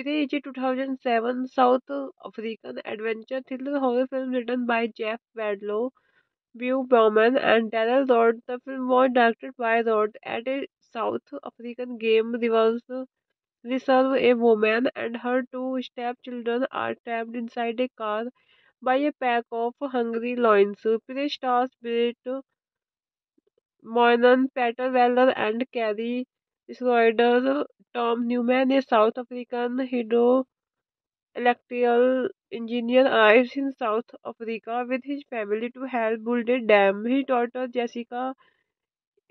Prey two thousand seven South African adventure thriller horror film written by Jeff Wadlow, ब्यू बॉमन and डैरल डॉर्ट। The film was directed by डॉर्ट at a South African game reverse. They serve a woman, and her two stepchildren are trapped inside a car by a pack of hungry lions. Prey stars Bridget Moynahan, Peter Weller, and Carly Schroeder. Tom Newman, a South African hydroelectrical engineer, arrives in South Africa with his family to help build a dam. His daughter Jessica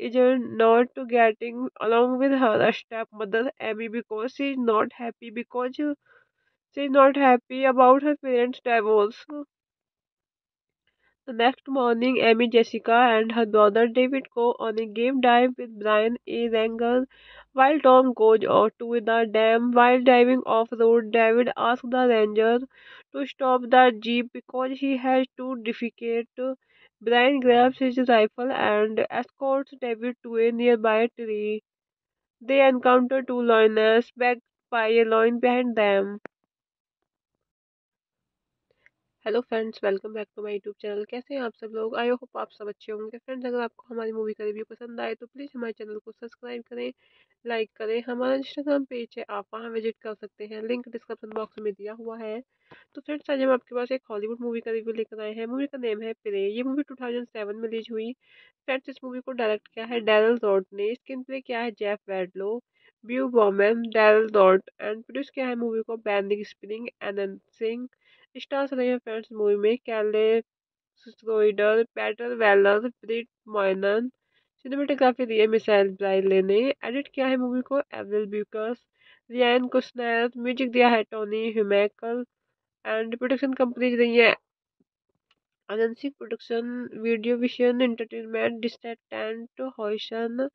is not getting along with her stepmother Amy because she is not happy because she is not happy about her parents' divorce. The next morning, Amy, Jessica, and her brother David go on a game dive with Brian, a wrangler, while Tom goes off to the dam. While diving off-road, David asks the ranger to stop the jeep because he has to defecate. Brian grabs his rifle and escorts David to a nearby tree. They encounter two lioness, backed by a lion behind them. Hello friends, welcome back to my YouTube channel. कैसे हैं आप सब लोग? I hope आप सब अच्छे होंगे। Friends, अगर आपको हमारी मूवी का रिव्यू पसंद आए तो प्लीज़ हमारे चैनल को सब्सक्राइब करें, लाइक करें। हमारा इंस्टाग्राम पेज है, आप वहां विजिट कर सकते हैं, लिंक डिस्क्रिप्शन बॉक्स में दिया हुआ है। तो फ्रेंड्स, आज हम आपके पास एक हॉलीवुड मूवी का रिव्यू लेकर आए हैं। मूवी का नेम है प्रे। ये मूवी टू थाउजेंड सेवन में रिलीज हुई। फ्रेंड्स, इस मूवी को डायरेक्ट किया है डैरल डॉर्ट ने। स्क्रीन प्ले किया है Jeff Wadlow, ब्यू बॉमन, डैरल डॉर्ट, and produce किया है मूवी को बैंडिंग स्प्रिंग एनंद सिंह। स्टार्स रहे हैं फ्रेंड्स मूवी में कैले Schroeder, Peter Weller, ब्रिट Moynahan. Cinematography दी है मिसाइल ब्राइले ने। एडिट किया है मूवी को एवरिल ब्यूकर्स, रियान कुशनर। म्यूजिक दिया है टोनी ह्यूमेकल, एंड प्रोडक्शन कंपनीज रही है agency production, video vision entertainment, distant हॉइसन,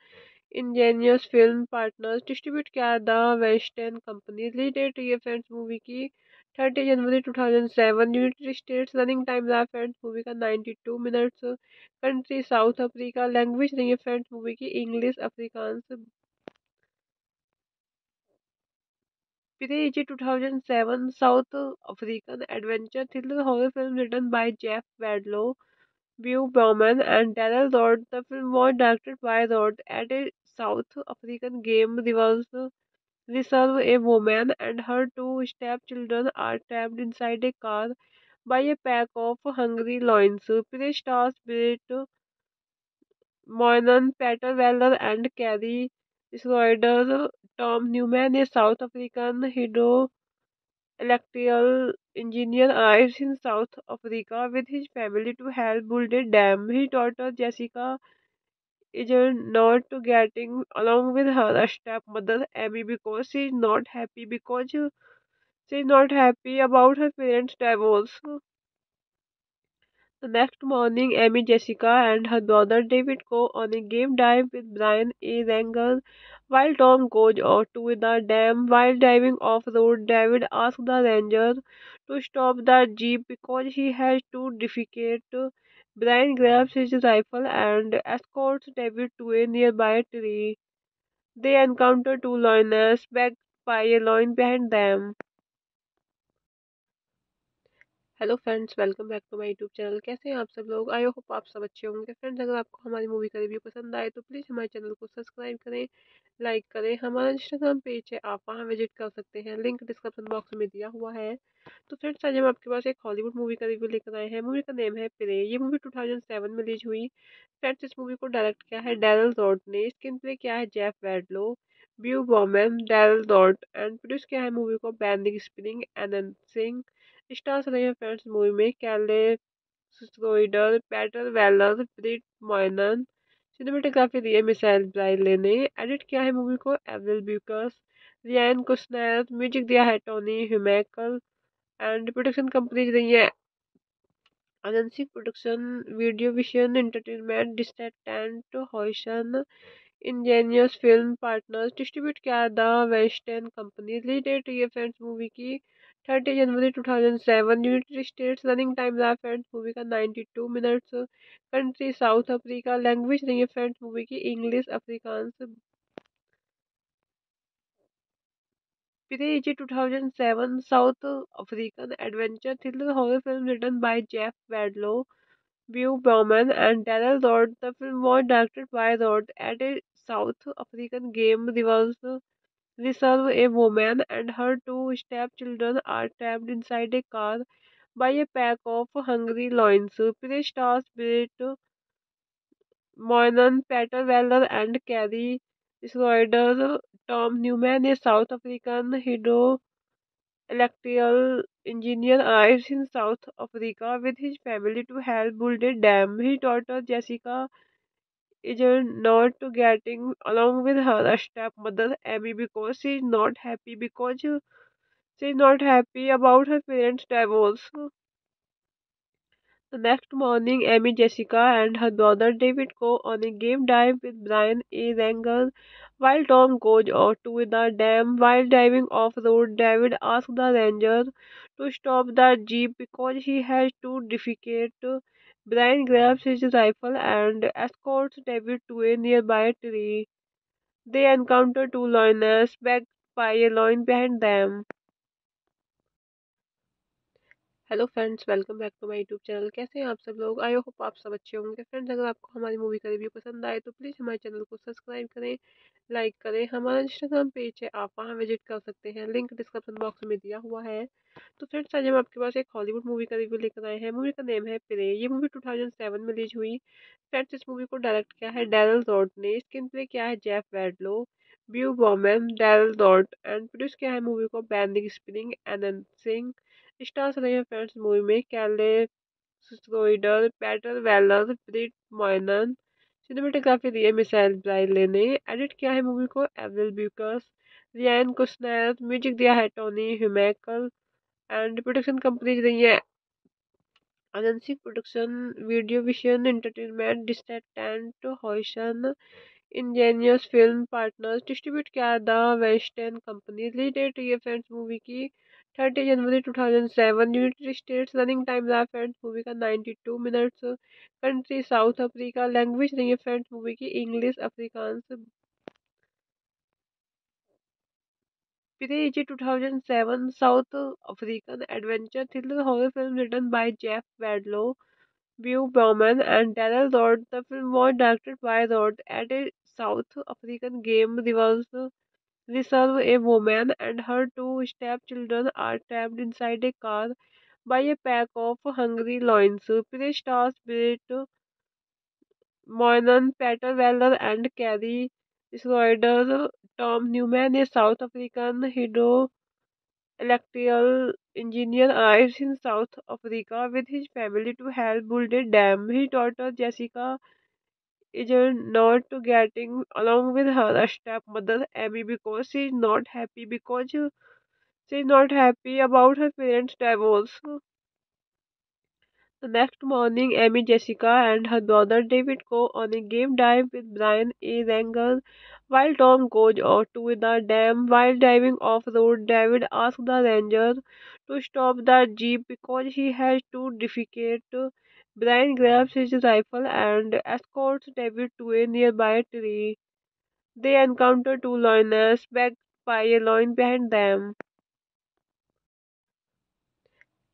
Angénieux film partners. Distribute किया the western company. Release date ये फ्रेंड्स मूवी की थर्टी जनवरी two thousand seven. United States. Running time रहा friends movie का ninety two minutes. Country South Africa. Language नहीं है friends movie की English Afrikaans. Prey two thousand seven South African adventure thriller horror film written by Jeff Wadlow, ब्यू बॉमन and डैरल डॉर्ट। The film was directed by डॉर्ट at a South African game reverse. reserve a woman and her two stepchildren are trapped inside a car by a pack of hungry lions. Prey stars Bridget Moynahan, Peter Weller, and Carly Schroeder. Tom Newman, a South African hydroelectrical engineer, arrives in South Africa with his family to help build a dam. His daughter Jessica is not getting along with her stepmother Amy because she is not happy because she is not happy about her parents' divorce. The next morning, Amy, Jessica, and her brother David go on a game dive with Brian, a wrangler, while Tom goes off to the dam. While diving off-road, David asks the ranger to stop the jeep because he has to defecate. Brian grabs his rifle and escorts David to a nearby tree. They encounter two lioness, backed by a lion behind them. Hello friends, welcome back to my YouTube channel. कैसे हैं आप सब लोग? I hope आप सब अच्छे होंगे। Friends, अगर आपको हमारी मूवी का रिव्यू पसंद आए तो प्लीज़ हमारे चैनल को सब्सक्राइब करें, लाइक करें। हमारा इंस्टाग्राम पेज है, आप वहां विजिट कर सकते हैं, लिंक डिस्क्रिप्शन बॉक्स में दिया हुआ है। तो फ्रेंड्स, आज हम आपके पास एक हॉलीवुड मूवी का रिव्यू लेकर आए हैं। मूवी का नेम है प्रे। ये मूवी टू थाउजेंड सेवन में रिलीज हुई। फ्रेंड्स, इस मूवी को डायरेक्ट किया है डैरल डॉर्ट ने। स्क्रीन प्ले किया है Jeff Wadlow, ब्यू बॉमन, डैरल डॉर्ट and produce किया है मूवी को बैनिंग स्प्रिंग एनंद सिंह। स्टार्स रहे हैं फ्रेंड्स मूवी में कैले Schroeder, Peter Weller, ब्रिट Moynahan. Cinematography दी है मिसाइल ब्राइले ने। एडिट किया है मूवी को एवरिल ब्यूकर्स, रियान कुशनर। म्यूजिक दिया है टोनी ह्यूमेकल एंड प्रोडक्शन कंपनीज रही है agency production, video vision entertainment, distant हॉइसन, Angénieux film partners. Distribute किया the western company. Release date रही है फ्रेंड्स मूवी की थर्टी जनवरी two thousand seven. United States. Running time रहा friends movie का ninety two minutes. Country South Africa. Language नहीं है friends movie की English Afrikaans. Prey two thousand seven South African adventure thriller horror film written by जेफ वेडलो, ब्यू बॉमन and डैरल डॉर्ट। The film was directed by डॉर्ट at a South African game reverse reserve a woman and her two stepchildren are trapped inside a car by a pack of hungry lions. Prey stars Bridget Moynahan, Peter Weller, and Carly Schroeder. Tom Newman, a South African hydroelectrical engineer, arrives in South Africa with his family to help build a dam. His daughter Jessica is not getting along with her stepmother Amy because she is not happy because she is not happy about her parents' divorce. The next morning, Amy, Jessica, and her brother David go on a game dive with Brian, a wrangler, while Tom goes off to the dam. While diving off-road, David asks the ranger to stop the jeep because he has to defecate. Brian grabs his rifle and escorts David to a nearby tree. They encounter two lioness, backed by a lion behind them. Hello friends, welcome back to my YouTube channel. कैसे हैं आप सब लोग? I hope आप सब अच्छे होंगे। Friends, अगर आपको हमारी मूवी का रिव्यू पसंद आए तो प्लीज़ हमारे चैनल को सब्सक्राइब करें, लाइक करें। हमारा इंस्टाग्राम पेज है, आप वहां विजिट कर सकते हैं, लिंक डिस्क्रिप्शन बॉक्स में दिया हुआ है। तो फ्रेंड्स, आज हम आपके पास एक हॉलीवुड मूवी का रिव्यू लेकर आए हैं। मूवी का नेम है प्रे। ये मूवी टू थाउजेंड सेवन में रिलीज हुई। फ्रेंड्स, इस मूवी को डायरेक्ट किया है डैरल डॉर्ट ने। स्क्रीन प्ले किया है Jeff Wadlow, ब्यू बॉमन, डैरल डॉर्ट and produce किया है मूवी को बैनिंग स्प्रिंग एनंद सिंह। स्टार्स रहे हैं फ्रेंड्स मूवी में कैले Schroeder, Peter Weller, ब्रिट Moynahan. Cinematography दी है मिसाइल ब्राइले ने। एडिट किया है मूवी को एवरिल ब्यूकर्स, रियान कुशनर। म्यूजिक दिया है टोनी ह्यूमेकल एंड प्रोडक्शन कंपनीज रही है agency production, video vision entertainment, distant हॉइसन, Angénieux film partners. Distribute किया the western company. Release date रही है फ्रेंड्स मूवी की थर्टी जनवरी two thousand seven. United States. Running time रहा friends movie का ninety two minutes. Country South Africa. Language नहीं है friends movie की English Afrikaans. Prey two thousand seven South African adventure thriller horror film written by जेफ वेडलो, ब्यू बॉमन and डैरल डॉर्ट। The film was directed by डॉर्ट at a South African game reverse reserve a woman and her two stepchildren are trapped inside a car by a pack of hungry lions. Prey stars Bridget Moynahan, Peter Weller, and Carly Schroeder. Tom Newman, a South African hydroelectrical engineer, arrives in South Africa with his family to help build a dam. His daughter Jessica is not getting along with her stepmother Amy because she is not happy because she is not happy about her parents' divorce. The next morning, Amy, Jessica, and her brother David go on a game dive with Brian, a wrangler, while Tom goes off to the dam. While diving off-road, David asks the ranger to stop the jeep because he has to defecate. Brian grabs his rifle and escorts David to a nearby tree. They encounter two lioness, backed by a lion behind them.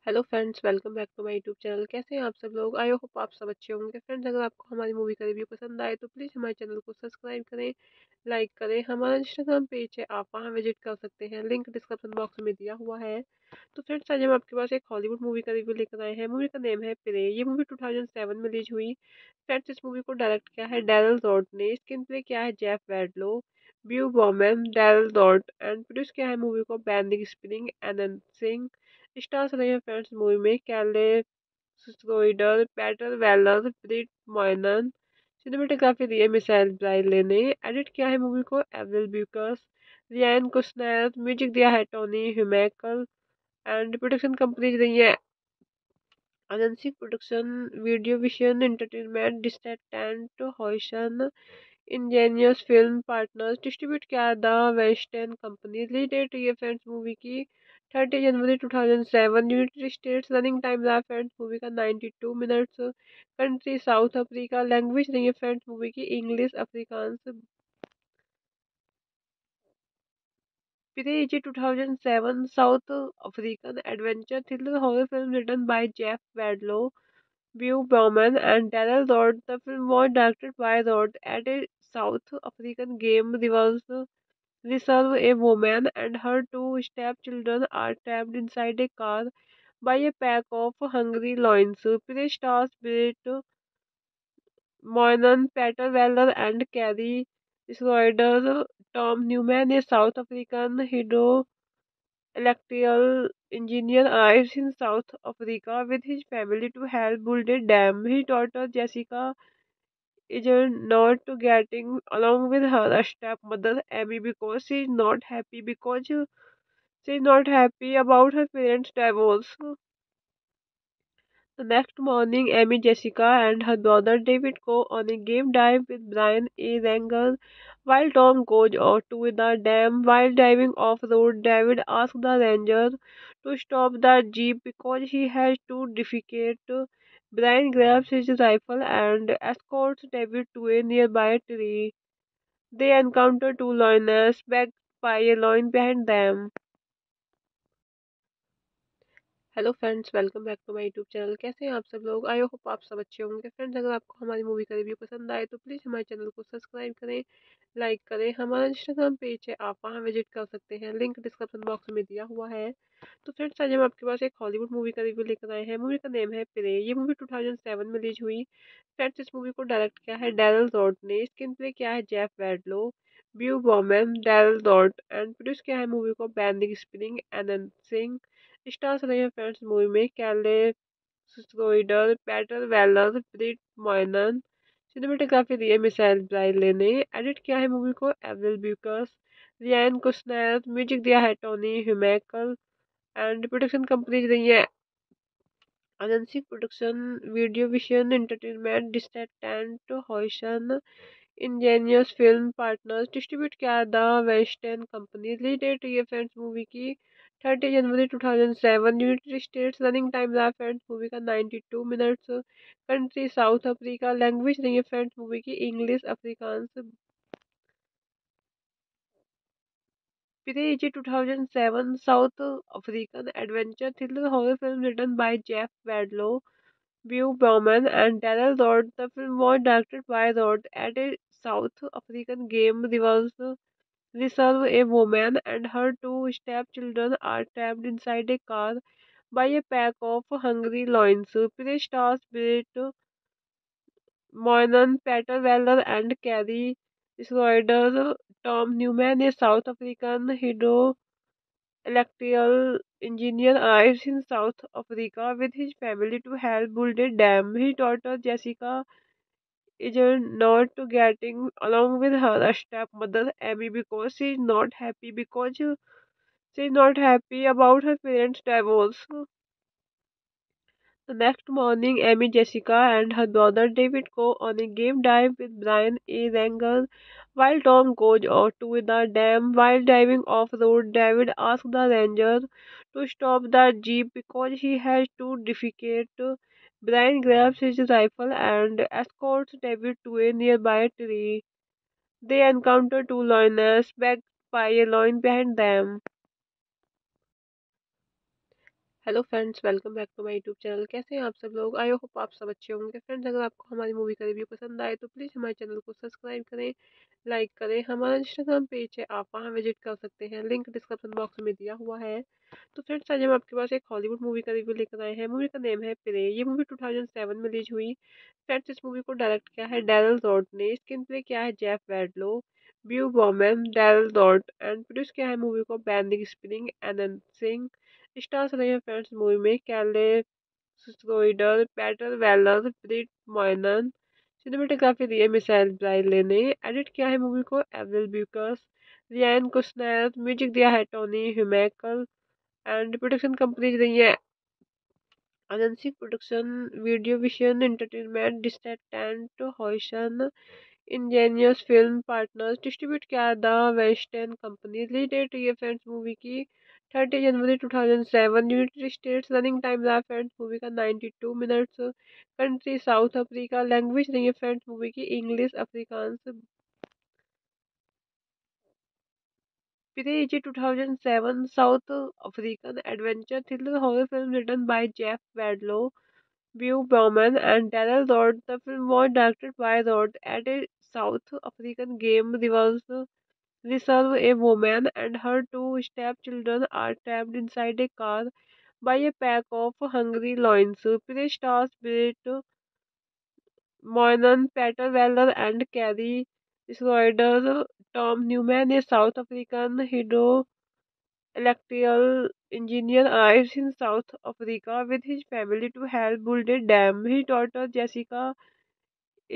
Hello friends, welcome back to my YouTube channel. कैसे हैं आप सब लोग? I hope आप सब अच्छे होंगे। Friends, अगर आपको हमारी मूवी का रिव्यू पसंद आए तो प्लीज़ हमारे चैनल को सब्सक्राइब करें, लाइक करें। हमारा इंस्टाग्राम पेज है, आप वहां विजिट कर सकते हैं, लिंक डिस्क्रिप्शन बॉक्स में दिया हुआ है। तो फ्रेंड्स, आज हम आपके पास एक हॉलीवुड मूवी का रिव्यू लेकर आए हैं। मूवी का नेम है प्रे। ये मूवी टू थाउजेंड सेवन में रिलीज हुई। फ्रेंड्स, इस मूवी को डायरेक्ट किया है डैरल डॉर्ट ने। स्क्रीन प्ले किया है Jeff Wadlow, ब्यू बॉमन, डैरल डॉर्ट and produce किया है मूवी को बैनिंग स्प्रिंग एनंद सिंह। स्टार्स रहे हैं फ्रेंड्स मूवी में कैले Schroeder, Peter Weller, ब्रिट Moynahan. Cinematography दी है मिसाइल ब्राइले ने। एडिट किया है मूवी को एवरिल ब्यूकर्स, रियान कुशनर। म्यूजिक दिया है टोनी ह्यूमेकल एंड प्रोडक्शन कंपनीज रही है agency production, video vision entertainment, distant हॉइसन Angénieux film partners. Distribute किया the western company. Release date ये फ्रेंड्स मूवी की थर्टी जनवरी two thousand seven. United States. Running time रहा friends movie का ninety two minutes. Country South Africa. Language रही है friends movie की English Afrikaans. Prey two thousand seven South African adventure thriller horror film written by जेफ वेडलो, ब्यू बॉमन and डैरल डॉर्ट। The film was directed by डॉर्ट at a South African game reverse reserve a woman and her two stepchildren are trapped inside a car by a pack of hungry lions. Prey stars Bridget Moynahan, Peter Weller, and Carly Schroeder. Tom Newman, a South African hydroelectrical engineer, arrives in South Africa with his family to help build a dam. His daughter Jessica is not getting along with her stepmother Amy because she is not happy because she is not happy about her parents' divorce. The next morning, Amy, Jessica, and her brother David go on a game dive with Brian, a wrangler, while Tom goes off to the dam. While diving off-road, David asks the ranger to stop the jeep because he has to defecate. Brian grabs his rifle and escorts David to a nearby tree. They encounter two lioness, backed by a lion behind them. Hello friends, welcome back to my YouTube channel. कैसे हैं आप सब लोग? I hope आप सब अच्छे होंगे। Friends, अगर आपको हमारी मूवी का रिव्यू पसंद आए तो प्लीज़ हमारे चैनल को सब्सक्राइब करें, लाइक करें। हमारा इंस्टाग्राम पेज है, आप वहां विजिट कर सकते हैं, लिंक डिस्क्रिप्शन बॉक्स में दिया हुआ है। तो फ्रेंड्स, आज हम आपके पास एक हॉलीवुड मूवी का रिव्यू लेकर आए हैं। मूवी का नेम है प्रे। ये मूवी टू थाउजेंड सेवन में रिलीज हुई। फ्रेंड्स, इस मूवी को डायरेक्ट किया है डैरल डॉर्ट ने। स्क्रीन प्ले किया है Jeff Wadlow, ब्यू बॉमन, डैरल डॉर्ट and produce किया है मूवी को बैनिंग स्प्रिंग एनंद सिंह। स्टार्स रहे हैं फ्रेंड्स मूवी में कैले Schroeder, Peter Weller, ब्रिट Moynahan. Cinematography दी है मिसाइल ब्राइले ने। एडिट किया है मूवी को एवरिल ब्यूकर्स, रियान कुशनर। म्यूजिक दिया है टोनी ह्यूमेकल एंड प्रोडक्शन कंपनीज रही है agency production, video vision entertainment, distant हॉइसन Angénieux film partners. Distribute किया the western company. Release date ये फ्रेंड्स मूवी की थर्टी जनवरी two thousand seven. United States. Running time रहा friends movie का ninety two minutes. Country South Africa. Language रही है friends movie की English Afrikaans. Prey two thousand seven South African adventure thriller horror film written by जेफ वेडलो, ब्यू बॉमन and डैरल डॉर्ट। The film was directed by डॉर्ट at a South African game reverse reserve, a woman and her two stepchildren are trapped inside a car by a pack of hungry lions. Prey stars Bridget Moynahan, Peter Weller, and Carly Schroeder. Tom Newman, a South African hydroelectrical engineer, arrives in South Africa with his family to help build a dam. His daughter Jessica is not getting along with her stepmother Amy because she is not happy because she is not happy about her parents' divorce. The next morning, Amy, Jessica, and her brother David go on a game dive with Brian, a ranger, while Tom goes off to the dam. While diving off-road, David asks the ranger to stop the jeep because he has to defecate. Brian grabs his rifle and escorts David to a nearby tree. They encounter two lioness, backed by a lion behind them. Hello friends, welcome back to my YouTube channel. कैसे हैं आप सब लोग? I hope आप सब अच्छे होंगे। Friends, अगर आपको हमारी मूवी का रिव्यू पसंद आए तो प्लीज़ हमारे चैनल को सब्सक्राइब करें, लाइक करें। हमारा इंस्टाग्राम पेज है, आप वहां विजिट कर सकते हैं, लिंक डिस्क्रिप्शन बॉक्स में दिया हुआ है। तो फ्रेंड्स, आज हम आपके पास एक हॉलीवुड मूवी का रिव्यू लेकर आए हैं। मूवी का नेम है प्रे। ये मूवी टू थाउजेंड सेवन में रिलीज हुई। फ्रेंड्स, इस मूवी को डायरेक्ट किया है डैरल डॉर्ट ने। स्क्रीन प्ले किया है Jeff Wadlow, ब्यू बॉमन, डैरल डॉर्ट and produce किया है मूवी को बैनिंग स्प्रिंग एनंद सिंह। स्टार्स रहे हैं फ्रेंड्स मूवी में कैले Schroeder, Peter Weller, ब्रिट Moynahan. Cinematography दी है मिसाइल ब्राइले ने। एडिट किया है मूवी को एवरिल ब्यूकर्स, रियान कुशनर। म्यूजिक दिया है टोनी ह्यूमेकल एंड प्रोडक्शन कंपनीज रही है agency production, video vision entertainment, distant हॉइसन, Angénieux film partners. Distribute किया the western company. Release date ये फ्रेंड्स मूवी की थर्टी जनवरी two thousand seven. United States. Running time रहा friends movie का ninety two minutes. Country South Africa. Language रही है friends movie की English Afrikaans. Prey two thousand seven South African adventure thriller horror film written by Jeff Wadlow, ब्यू बॉमन and डैरल डॉर्ट। The film was directed by डॉर्ट at a South African game reverse reserve, a woman and her two stepchildren are trapped inside a car by a pack of hungry lions. Prey stars Bridget Moynahan, Peter Weller, and Carly Schroeder. Tom Newman, a South African hydroelectrical engineer, arrives in South Africa with his family to help build a dam. His daughter Jessica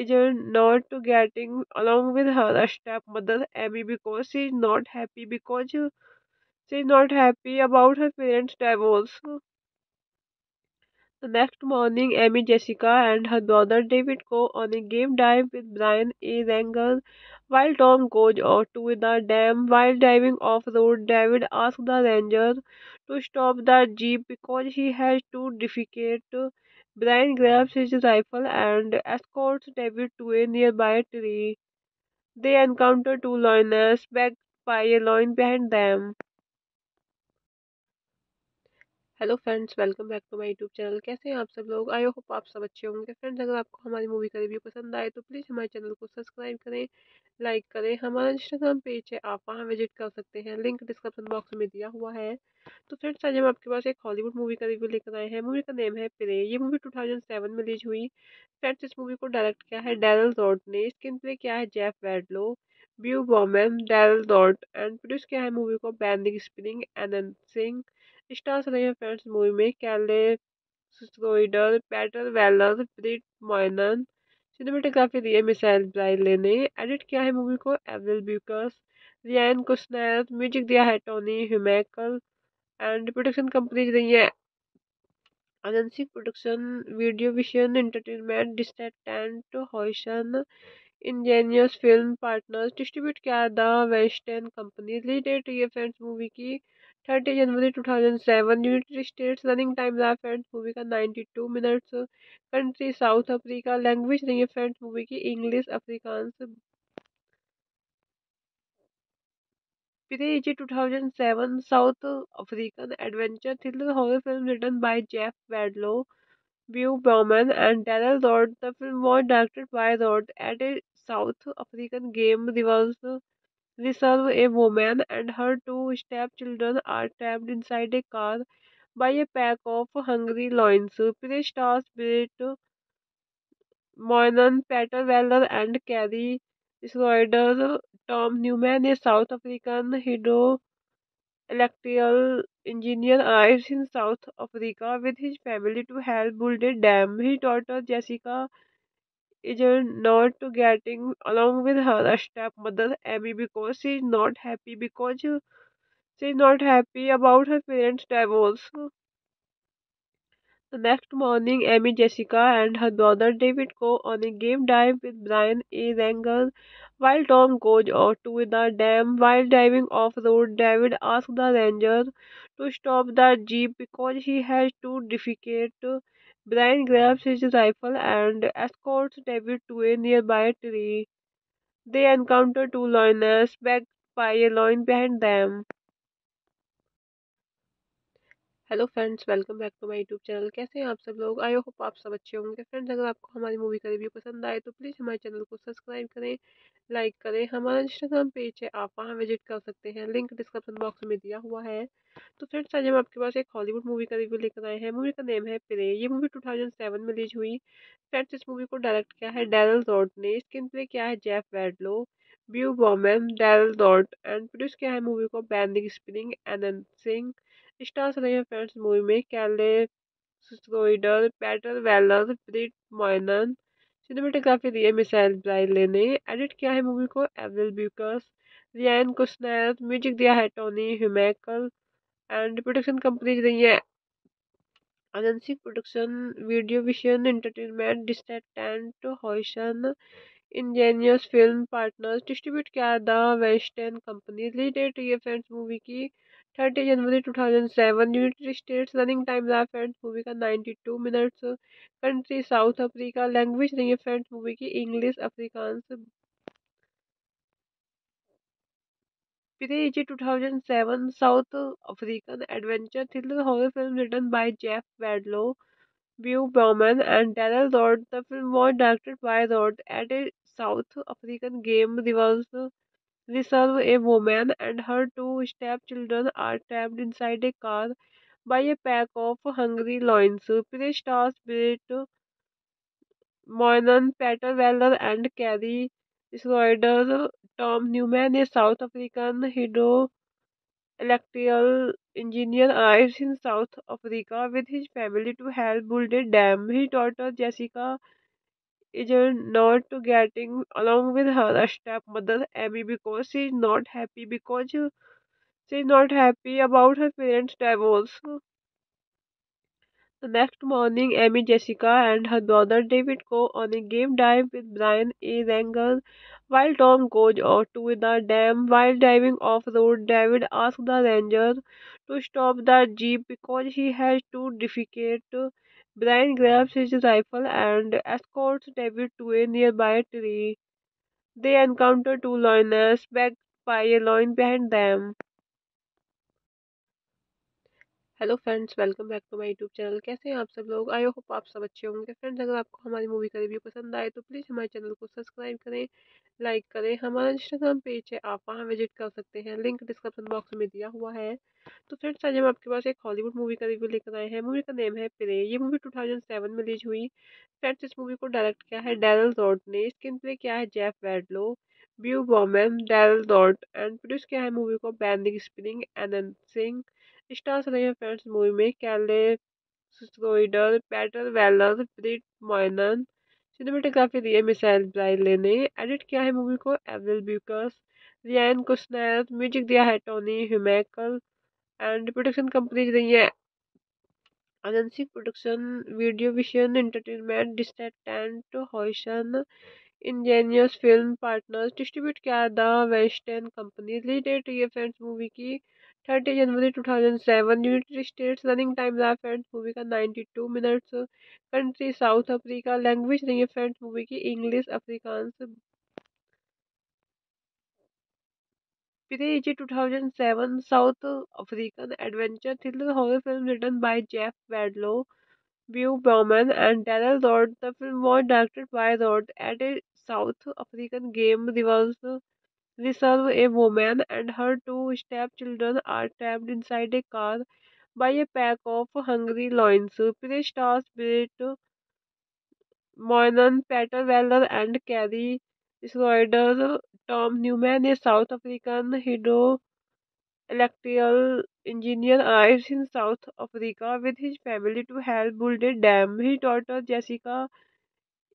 is not getting along with her stepmother Amy because she is not happy because she is not happy about her parents' divorce. The next morning, Amy, Jessica, and her brother David go on a game dive with Brian, a ranger, while Tom goes off to the dam. While diving off-road, David asks the ranger to stop the jeep because he has to defecate. Brian grabs his rifle and escorts David to a nearby tree. They encounter two lioness, backed by a lion behind them. Hello friends, welcome back to my YouTube channel. कैसे हैं आप सब लोग? I hope आप सब अच्छे होंगे। Friends, अगर आपको हमारी मूवी का रिव्यू पसंद आए तो प्लीज़ हमारे चैनल को सब्सक्राइब करें, लाइक करें। हमारा इंस्टाग्राम पेज है, आप वहां विजिट कर सकते हैं, लिंक डिस्क्रिप्शन बॉक्स में दिया हुआ है। तो फ्रेंड्स, आज हम आपके पास एक हॉलीवुड मूवी का रिव्यू लेकर आए हैं। मूवी का नेम है प्रे। ये मूवी टू थाउजेंड सेवन में रिलीज हुई। फ्रेंड्स, इस मूवी को डायरेक्ट किया है डैरल डॉर्ट ने। स्क्रीन प्ले किया है Jeff Wadlow, ब्यू बॉमन, डैरल डॉर्ट and produce किया है मूवी को बैनिंग स्प्रिंग एनंद सिंह। स्टार्स रहे हैं फ्रेंड्स मूवी में कैले Schroeder, Peter Weller, ब्रिट Moynahan. Cinematography दी है मिसाइल ब्राइले ने। एडिट किया है मूवी को एवरिल ब्यूकर्स, रियान कुशनर। म्यूजिक दिया है टोनी ह्यूमेकल एंड प्रोडक्शन कंपनीज रही है agency production, video vision entertainment, distant हॉइसन, Angénieux film partners. Distribute किया the western company. Release date ये फ्रेंड्स मूवी की थर्टी जनवरी two thousand seven. United States. Running time रहा friends movie का ninety two minutes. Country South Africa. Language रही है friends movie की English Afrikaans. Prey two thousand seven South African adventure thriller horror film written by Jeff Wadlow, ब्यू बॉमन and डैरल डॉर्ट। The film was directed by डॉर्ट at a South African game reverse They serve a woman, and her two stepchildren are trapped inside a car by a pack of hungry lions. Prey stars Bridget Moynahan, Peter Weller, and Carly Schroeder. Tom Newman, a South African hydroelectrical engineer, arrives in South Africa with his family to help build a dam. His daughter Jessica is not getting along with her stepmother Amy because she is not happy because she is not happy about her parents' divorce. The next morning, Amy, Jessica, and her brother David go on a game dive with Brian, a wrangler, while Tom goes off to the dam. While diving off-road, David asks the ranger to stop the jeep because he has to defecate. Brian grabs his rifle and escorts David to a nearby tree. They encounter two lioness, backed by a lion behind them. Hello friends, welcome back to my YouTube channel. कैसे हैं आप सब लोग? I hope आप सब अच्छे होंगे। Friends, अगर आपको हमारी मूवी का रिव्यू पसंद आए तो प्लीज़ हमारे चैनल को सब्सक्राइब करें, लाइक करें। हमारा इंस्टाग्राम पेज है, आप वहां विजिट कर सकते हैं, लिंक डिस्क्रिप्शन बॉक्स में दिया हुआ है। तो फ्रेंड्स, आज हम आपके पास एक हॉलीवुड मूवी का रिव्यू लेकर आए हैं। मूवी का नेम है प्रे। ये मूवी टू थाउजेंड सेवन में रिलीज हुई। फ्रेंड्स, इस मूवी को डायरेक्ट किया है डैरल डॉर्ट ने। स्क्रीन प्ले किया है Jeff Wadlow, ब्यू बॉमन, डैरल डॉर्ट, and produce किया है मूवी को बैंडिंग स्प्रिंग एनंद सिंह। स्टार्स रहे हैं फ्रेंड्स मूवी में कैले Schroeder, Peter Weller, ब्रिट Moynahan. Cinematography दी है मिसाइल ब्राइले ने। एडिट किया है मूवी को एवरिल ब्यूकर्स, रियान कुशनर। म्यूजिक दिया है टोनी ह्यूमैकल, एंड प्रोडक्शन कंपनीज रही है agency production, video vision entertainment, distant Huijsen, Angénieux film partners. Distribute किया the western company. Release date ये फ्रेंड्स मूवी की थर्टी जनवरी two thousand seven. United States. Running time रहा friends movie का ninety two minutes. Country South Africa. Language नहीं है friends movie की English Afrikaans. Prey two thousand seven South African adventure thriller horror film written by Jeff Wadlow, ब्यू बॉमन and डैरल डॉर्ट। The film was directed by डॉर्ट at a South African game reverse. They serve a woman, and her two stepchildren are trapped inside a car by a pack of hungry lions. Prey stars Bridget Moynahan, Peter Weller, and Carly Schroeder. Tom Newman, a South African hydroelectrical engineer, arrives in South Africa with his family to help build a dam. His daughter Jessica is not getting along with her stepmother Amy because she is not happy because she is not happy about her parents' divorce. The next morning, Amy, Jessica, and her brother David go on a game dive with Brian, a wrangler, while Tom goes off to the dam. While diving off-road, David asks the ranger to stop the jeep because he has to defecate. Brian grabs his rifle and escorts David to a nearby tree. They encounter two lioness, backed by a lion behind them. Hello friends, welcome back to my YouTube channel. कैसे हैं आप सब लोग? I hope आप सब अच्छे होंगे। Friends, अगर आपको हमारी मूवी का रिव्यू पसंद आए तो प्लीज़ हमारे चैनल को सब्सक्राइब करें, लाइक करें। हमारा इंस्टाग्राम पेज है, आप वहां विजिट कर सकते हैं, लिंक डिस्क्रिप्शन बॉक्स में दिया हुआ है। तो फ्रेंड्स, आज हम आपके पास एक हॉलीवुड मूवी का रिव्यू लेकर आए हैं। मूवी का नेम है प्रे। ये मूवी टू थाउजेंड सेवन में रिलीज हुई। फ्रेंड्स, इस मूवी को डायरेक्ट किया है डैरल डॉर्ट ने। स्क्रीन प्ले किया है Jeff Wadlow, ब्यू बॉमन, डैरल डॉर्ट, and produce किया है मूवी को बैंडिंग स्प्रिंग एनंद सिंह। स्टार्स रहे हैं फ्रेंड्स मूवी में कैले Schroeder, Peter Weller, ब्रिट Moynahan. Cinematography दी है मिसाइल ब्राइले ने। एडिट किया है मूवी को एवरिल ब्यूकर्स, रियान कुशनर। म्यूजिक दिया है टोनी ह्यूमैकल, एंड प्रोडक्शन कंपनीज रही है agency production, video vision entertainment, distant Huijsen, Angénieux film partners. Distribute किया the western company. Release date ये फ्रेंड्स मूवी की थर्टी जनवरी two thousand seven. United States. Running time रहा friends movie का ninety two minutes. Country South Africa. Language नहीं है friends movie की English Afrikaans. Prey two thousand seven South African adventure thriller horror film written by Jeff Wadlow, ब्यू बॉमन and डैरल डॉर्ट। The film was directed by डॉर्ट at a South African game reverse. reserve a woman and her two stepchildren are trapped inside a car by a pack of hungry lions. Prey stars Bridget Moynahan, Peter Weller, and Carly Schroeder. Tom Newman, a South African hydroelectrical engineer, arrives in South Africa with his family to help build a dam. His daughter Jessica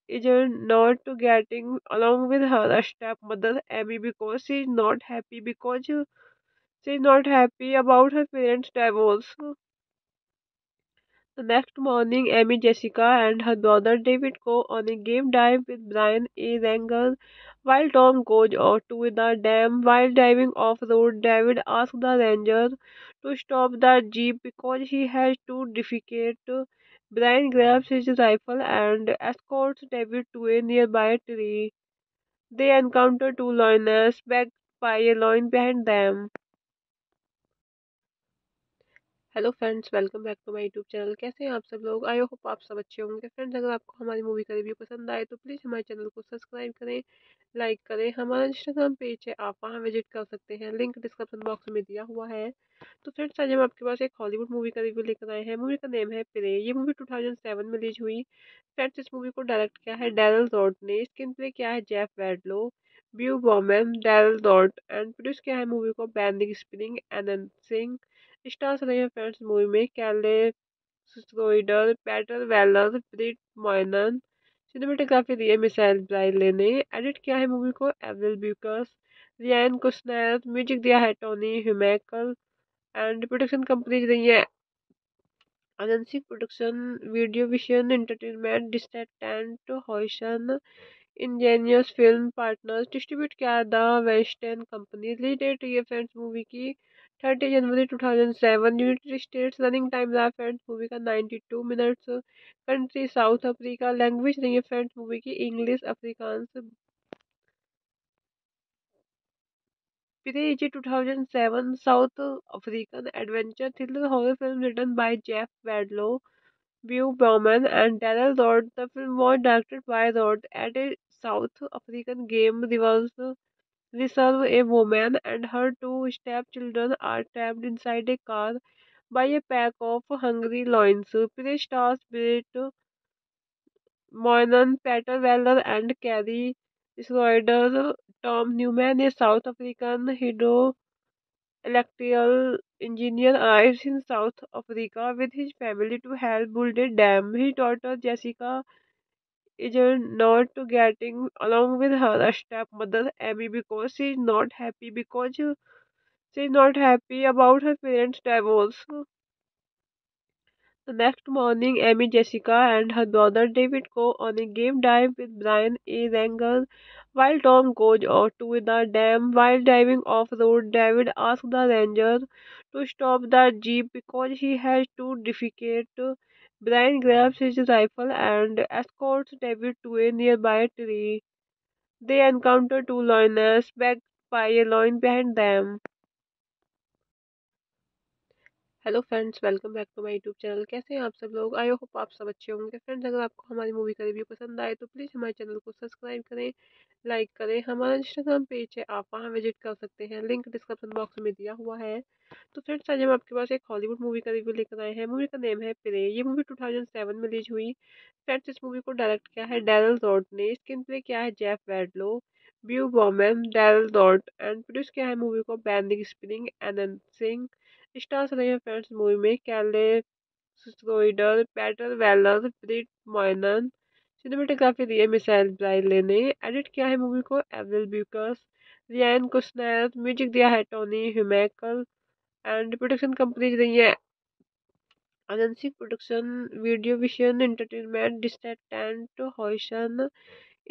is not getting along with her stepmother Amy because she is not happy because she is not happy about her parents' divorce. The next morning, Amy, Jessica, and her brother David go on a game dive with Brian, a ranger, while Tom goes off to the dam. While diving off-road, David asks the ranger to stop the jeep because he has to defecate. Brian grabs his rifle and escorts David to a nearby tree. They encounter two lioness, backed by a lion behind them. Hello friends, welcome back to my YouTube channel. कैसे हैं आप सब लोग? I hope आप सब अच्छे होंगे। Friends, अगर आपको हमारी मूवी का रिव्यू पसंद आए तो प्लीज़ हमारे चैनल को सब्सक्राइब करें, लाइक करें। हमारा इंस्टाग्राम पेज है, आप वहां विजिट कर सकते हैं, लिंक डिस्क्रिप्शन बॉक्स में दिया हुआ है। तो फ्रेंड्स, आज हम आपके पास एक हॉलीवुड मूवी का रिव्यू लेकर आए हैं। मूवी का नेम है प्रे। ये मूवी टू थाउजेंड सेवन में रिलीज हुई। फ्रेंड्स, इस मूवी को डायरेक्ट किया है डैरल डॉर्ट ने। स्क्रीन प्ले किया है Jeff Wadlow, ब्यू बॉमन, डैरल डॉर्ट and produce किया है मूवी को बैनिंग स्प्रिंग एनंद सिंह। स्टार्स रहे हैं फ्रेंड्स मूवी में कैले Schroeder, Peter Weller, ब्रिट Moynahan. Cinematography दी है मिसाइल ब्राइले ने। एडिट किया है मूवी को एवरिल ब्यूकर्स, रियान कुशनर। म्यूजिक दिया है टोनी ह्यूमेकल एंड प्रोडक्शन कंपनीज रही है agency production, video vision entertainment, distant Huijsen, Angénieux film partners. Distribute किया the western company. Release date ये फ्रेंड्स मूवी की थर्टी जनवरी two thousand seven. United States. Running time रहा friends movie का ninety two minutes. Country South Africa. Language नहीं है friends movie की English Afrikaans. Prey two thousand seven South African adventure thriller horror film written by Jeff Wadlow, ब्यू बॉमन and डैरल डॉर्ट। The film was directed by डॉर्ट at a South African game reverse reserve a woman and her two stepchildren are trapped inside a car by a pack of hungry lions. Prey stars Bridget Moynahan, Peter Weller, and Carly Schroeder. Tom Newman, a South African hydroelectrical engineer, arrives in South Africa with his family to help build a dam. His daughter Jessica is not getting along with her stepmother Amy because she is not happy because she is not happy about her parents' divorce. The next morning, Amy, Jessica, and her brother David go on a game dive with Brian, a ranger, while Tom goes off to the dam. While diving off-road, David asks the ranger to stop the jeep because he has to defecate. Brian grabs his rifle and escorts David to a nearby tree. They encounter two lioness, backed by a lion behind them. Hello friends, welcome back to my YouTube channel. कैसे हैं आप सब लोग? I hope आप सब अच्छे होंगे। Friends, अगर आपको हमारी मूवी का रिव्यू पसंद आए तो प्लीज़ हमारे चैनल को सब्सक्राइब करें, लाइक करें। हमारा इंस्टाग्राम पेज है, आप वहां विजिट कर सकते हैं, लिंक डिस्क्रिप्शन बॉक्स में दिया हुआ है। तो फ्रेंड्स, आज हम आपके पास एक हॉलीवुड मूवी का रिव्यू लेकर आए हैं। मूवी का नेम है प्रे। ये मूवी टू थाउजेंड सेवन में रिलीज हुई। फ्रेंड्स, इस मूवी को डायरेक्ट किया है डैरल डॉर्ट ने। स्क्रीन प्ले किया है Jeff Wadlow, ब्यू बॉमन, डैरल डॉर्ट and produce किया है मूवी को बैनिंग स्प्रिंग एनंद सिंह। स्टार्स रहे हैं फ्रेंड्स मूवी में कैले Schroeder, Peter Weller, ब्रिट Moynahan. Cinematography दी है मिसाइल ब्राइले ने। एडिट किया है मूवी को एवरिल ब्यूकर्स, रियान कुशनर। म्यूजिक दिया है टोनी ह्यूमेकल एंड प्रोडक्शन कंपनीज रही है agency production, video vision entertainment, distant Huijsen,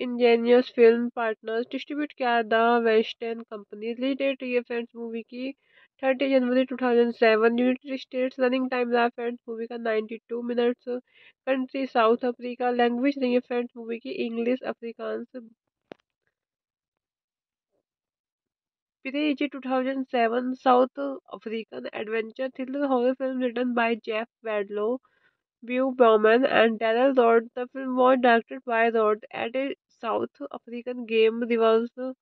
Angénieux film partners. Distribute किया the western company. Release date ये फ्रेंड्स मूवी की थर्टी जनवरी two thousand seven. United States. Running time रहा friends movie का ninety two minutes. Country South Africa. Language नहीं है friends movie की English Afrikaans. Prey two thousand seven South African adventure thriller horror film written by Jeff Wadlow, ब्यू बॉमन and डैरल डॉर्ट। The film was directed by डॉर्ट at a South African game reverse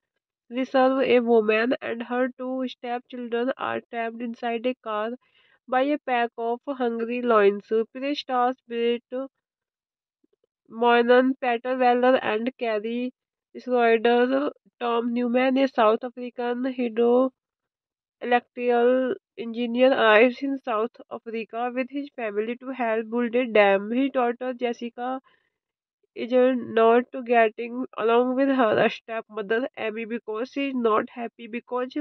reserve, a woman and her two stepchildren are trapped inside a car by a pack of hungry lions. Prey stars Bridget Moynahan, Peter Weller, and Carly Schroeder. Tom Newman, a South African hydroelectrical engineer, arrives in South Africa with his family to help build a dam. His daughter Jessica is not getting along with her stepmother Amy because she is not happy because she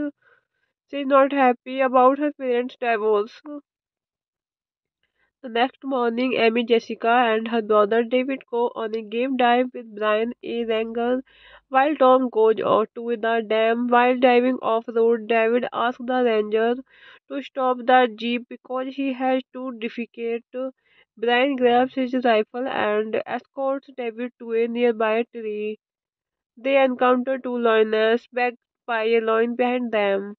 is not happy about her parents' divorce. The next morning, Amy, Jessica, and her brother David go on a game dive with Brian, a ranger, while Tom goes off to the dam. While diving off-road, David asks the ranger to stop the jeep because he has to defecate. Brian grabs his rifle and escorts David to a nearby tree. They encounter two lioness, backed by a lion behind them.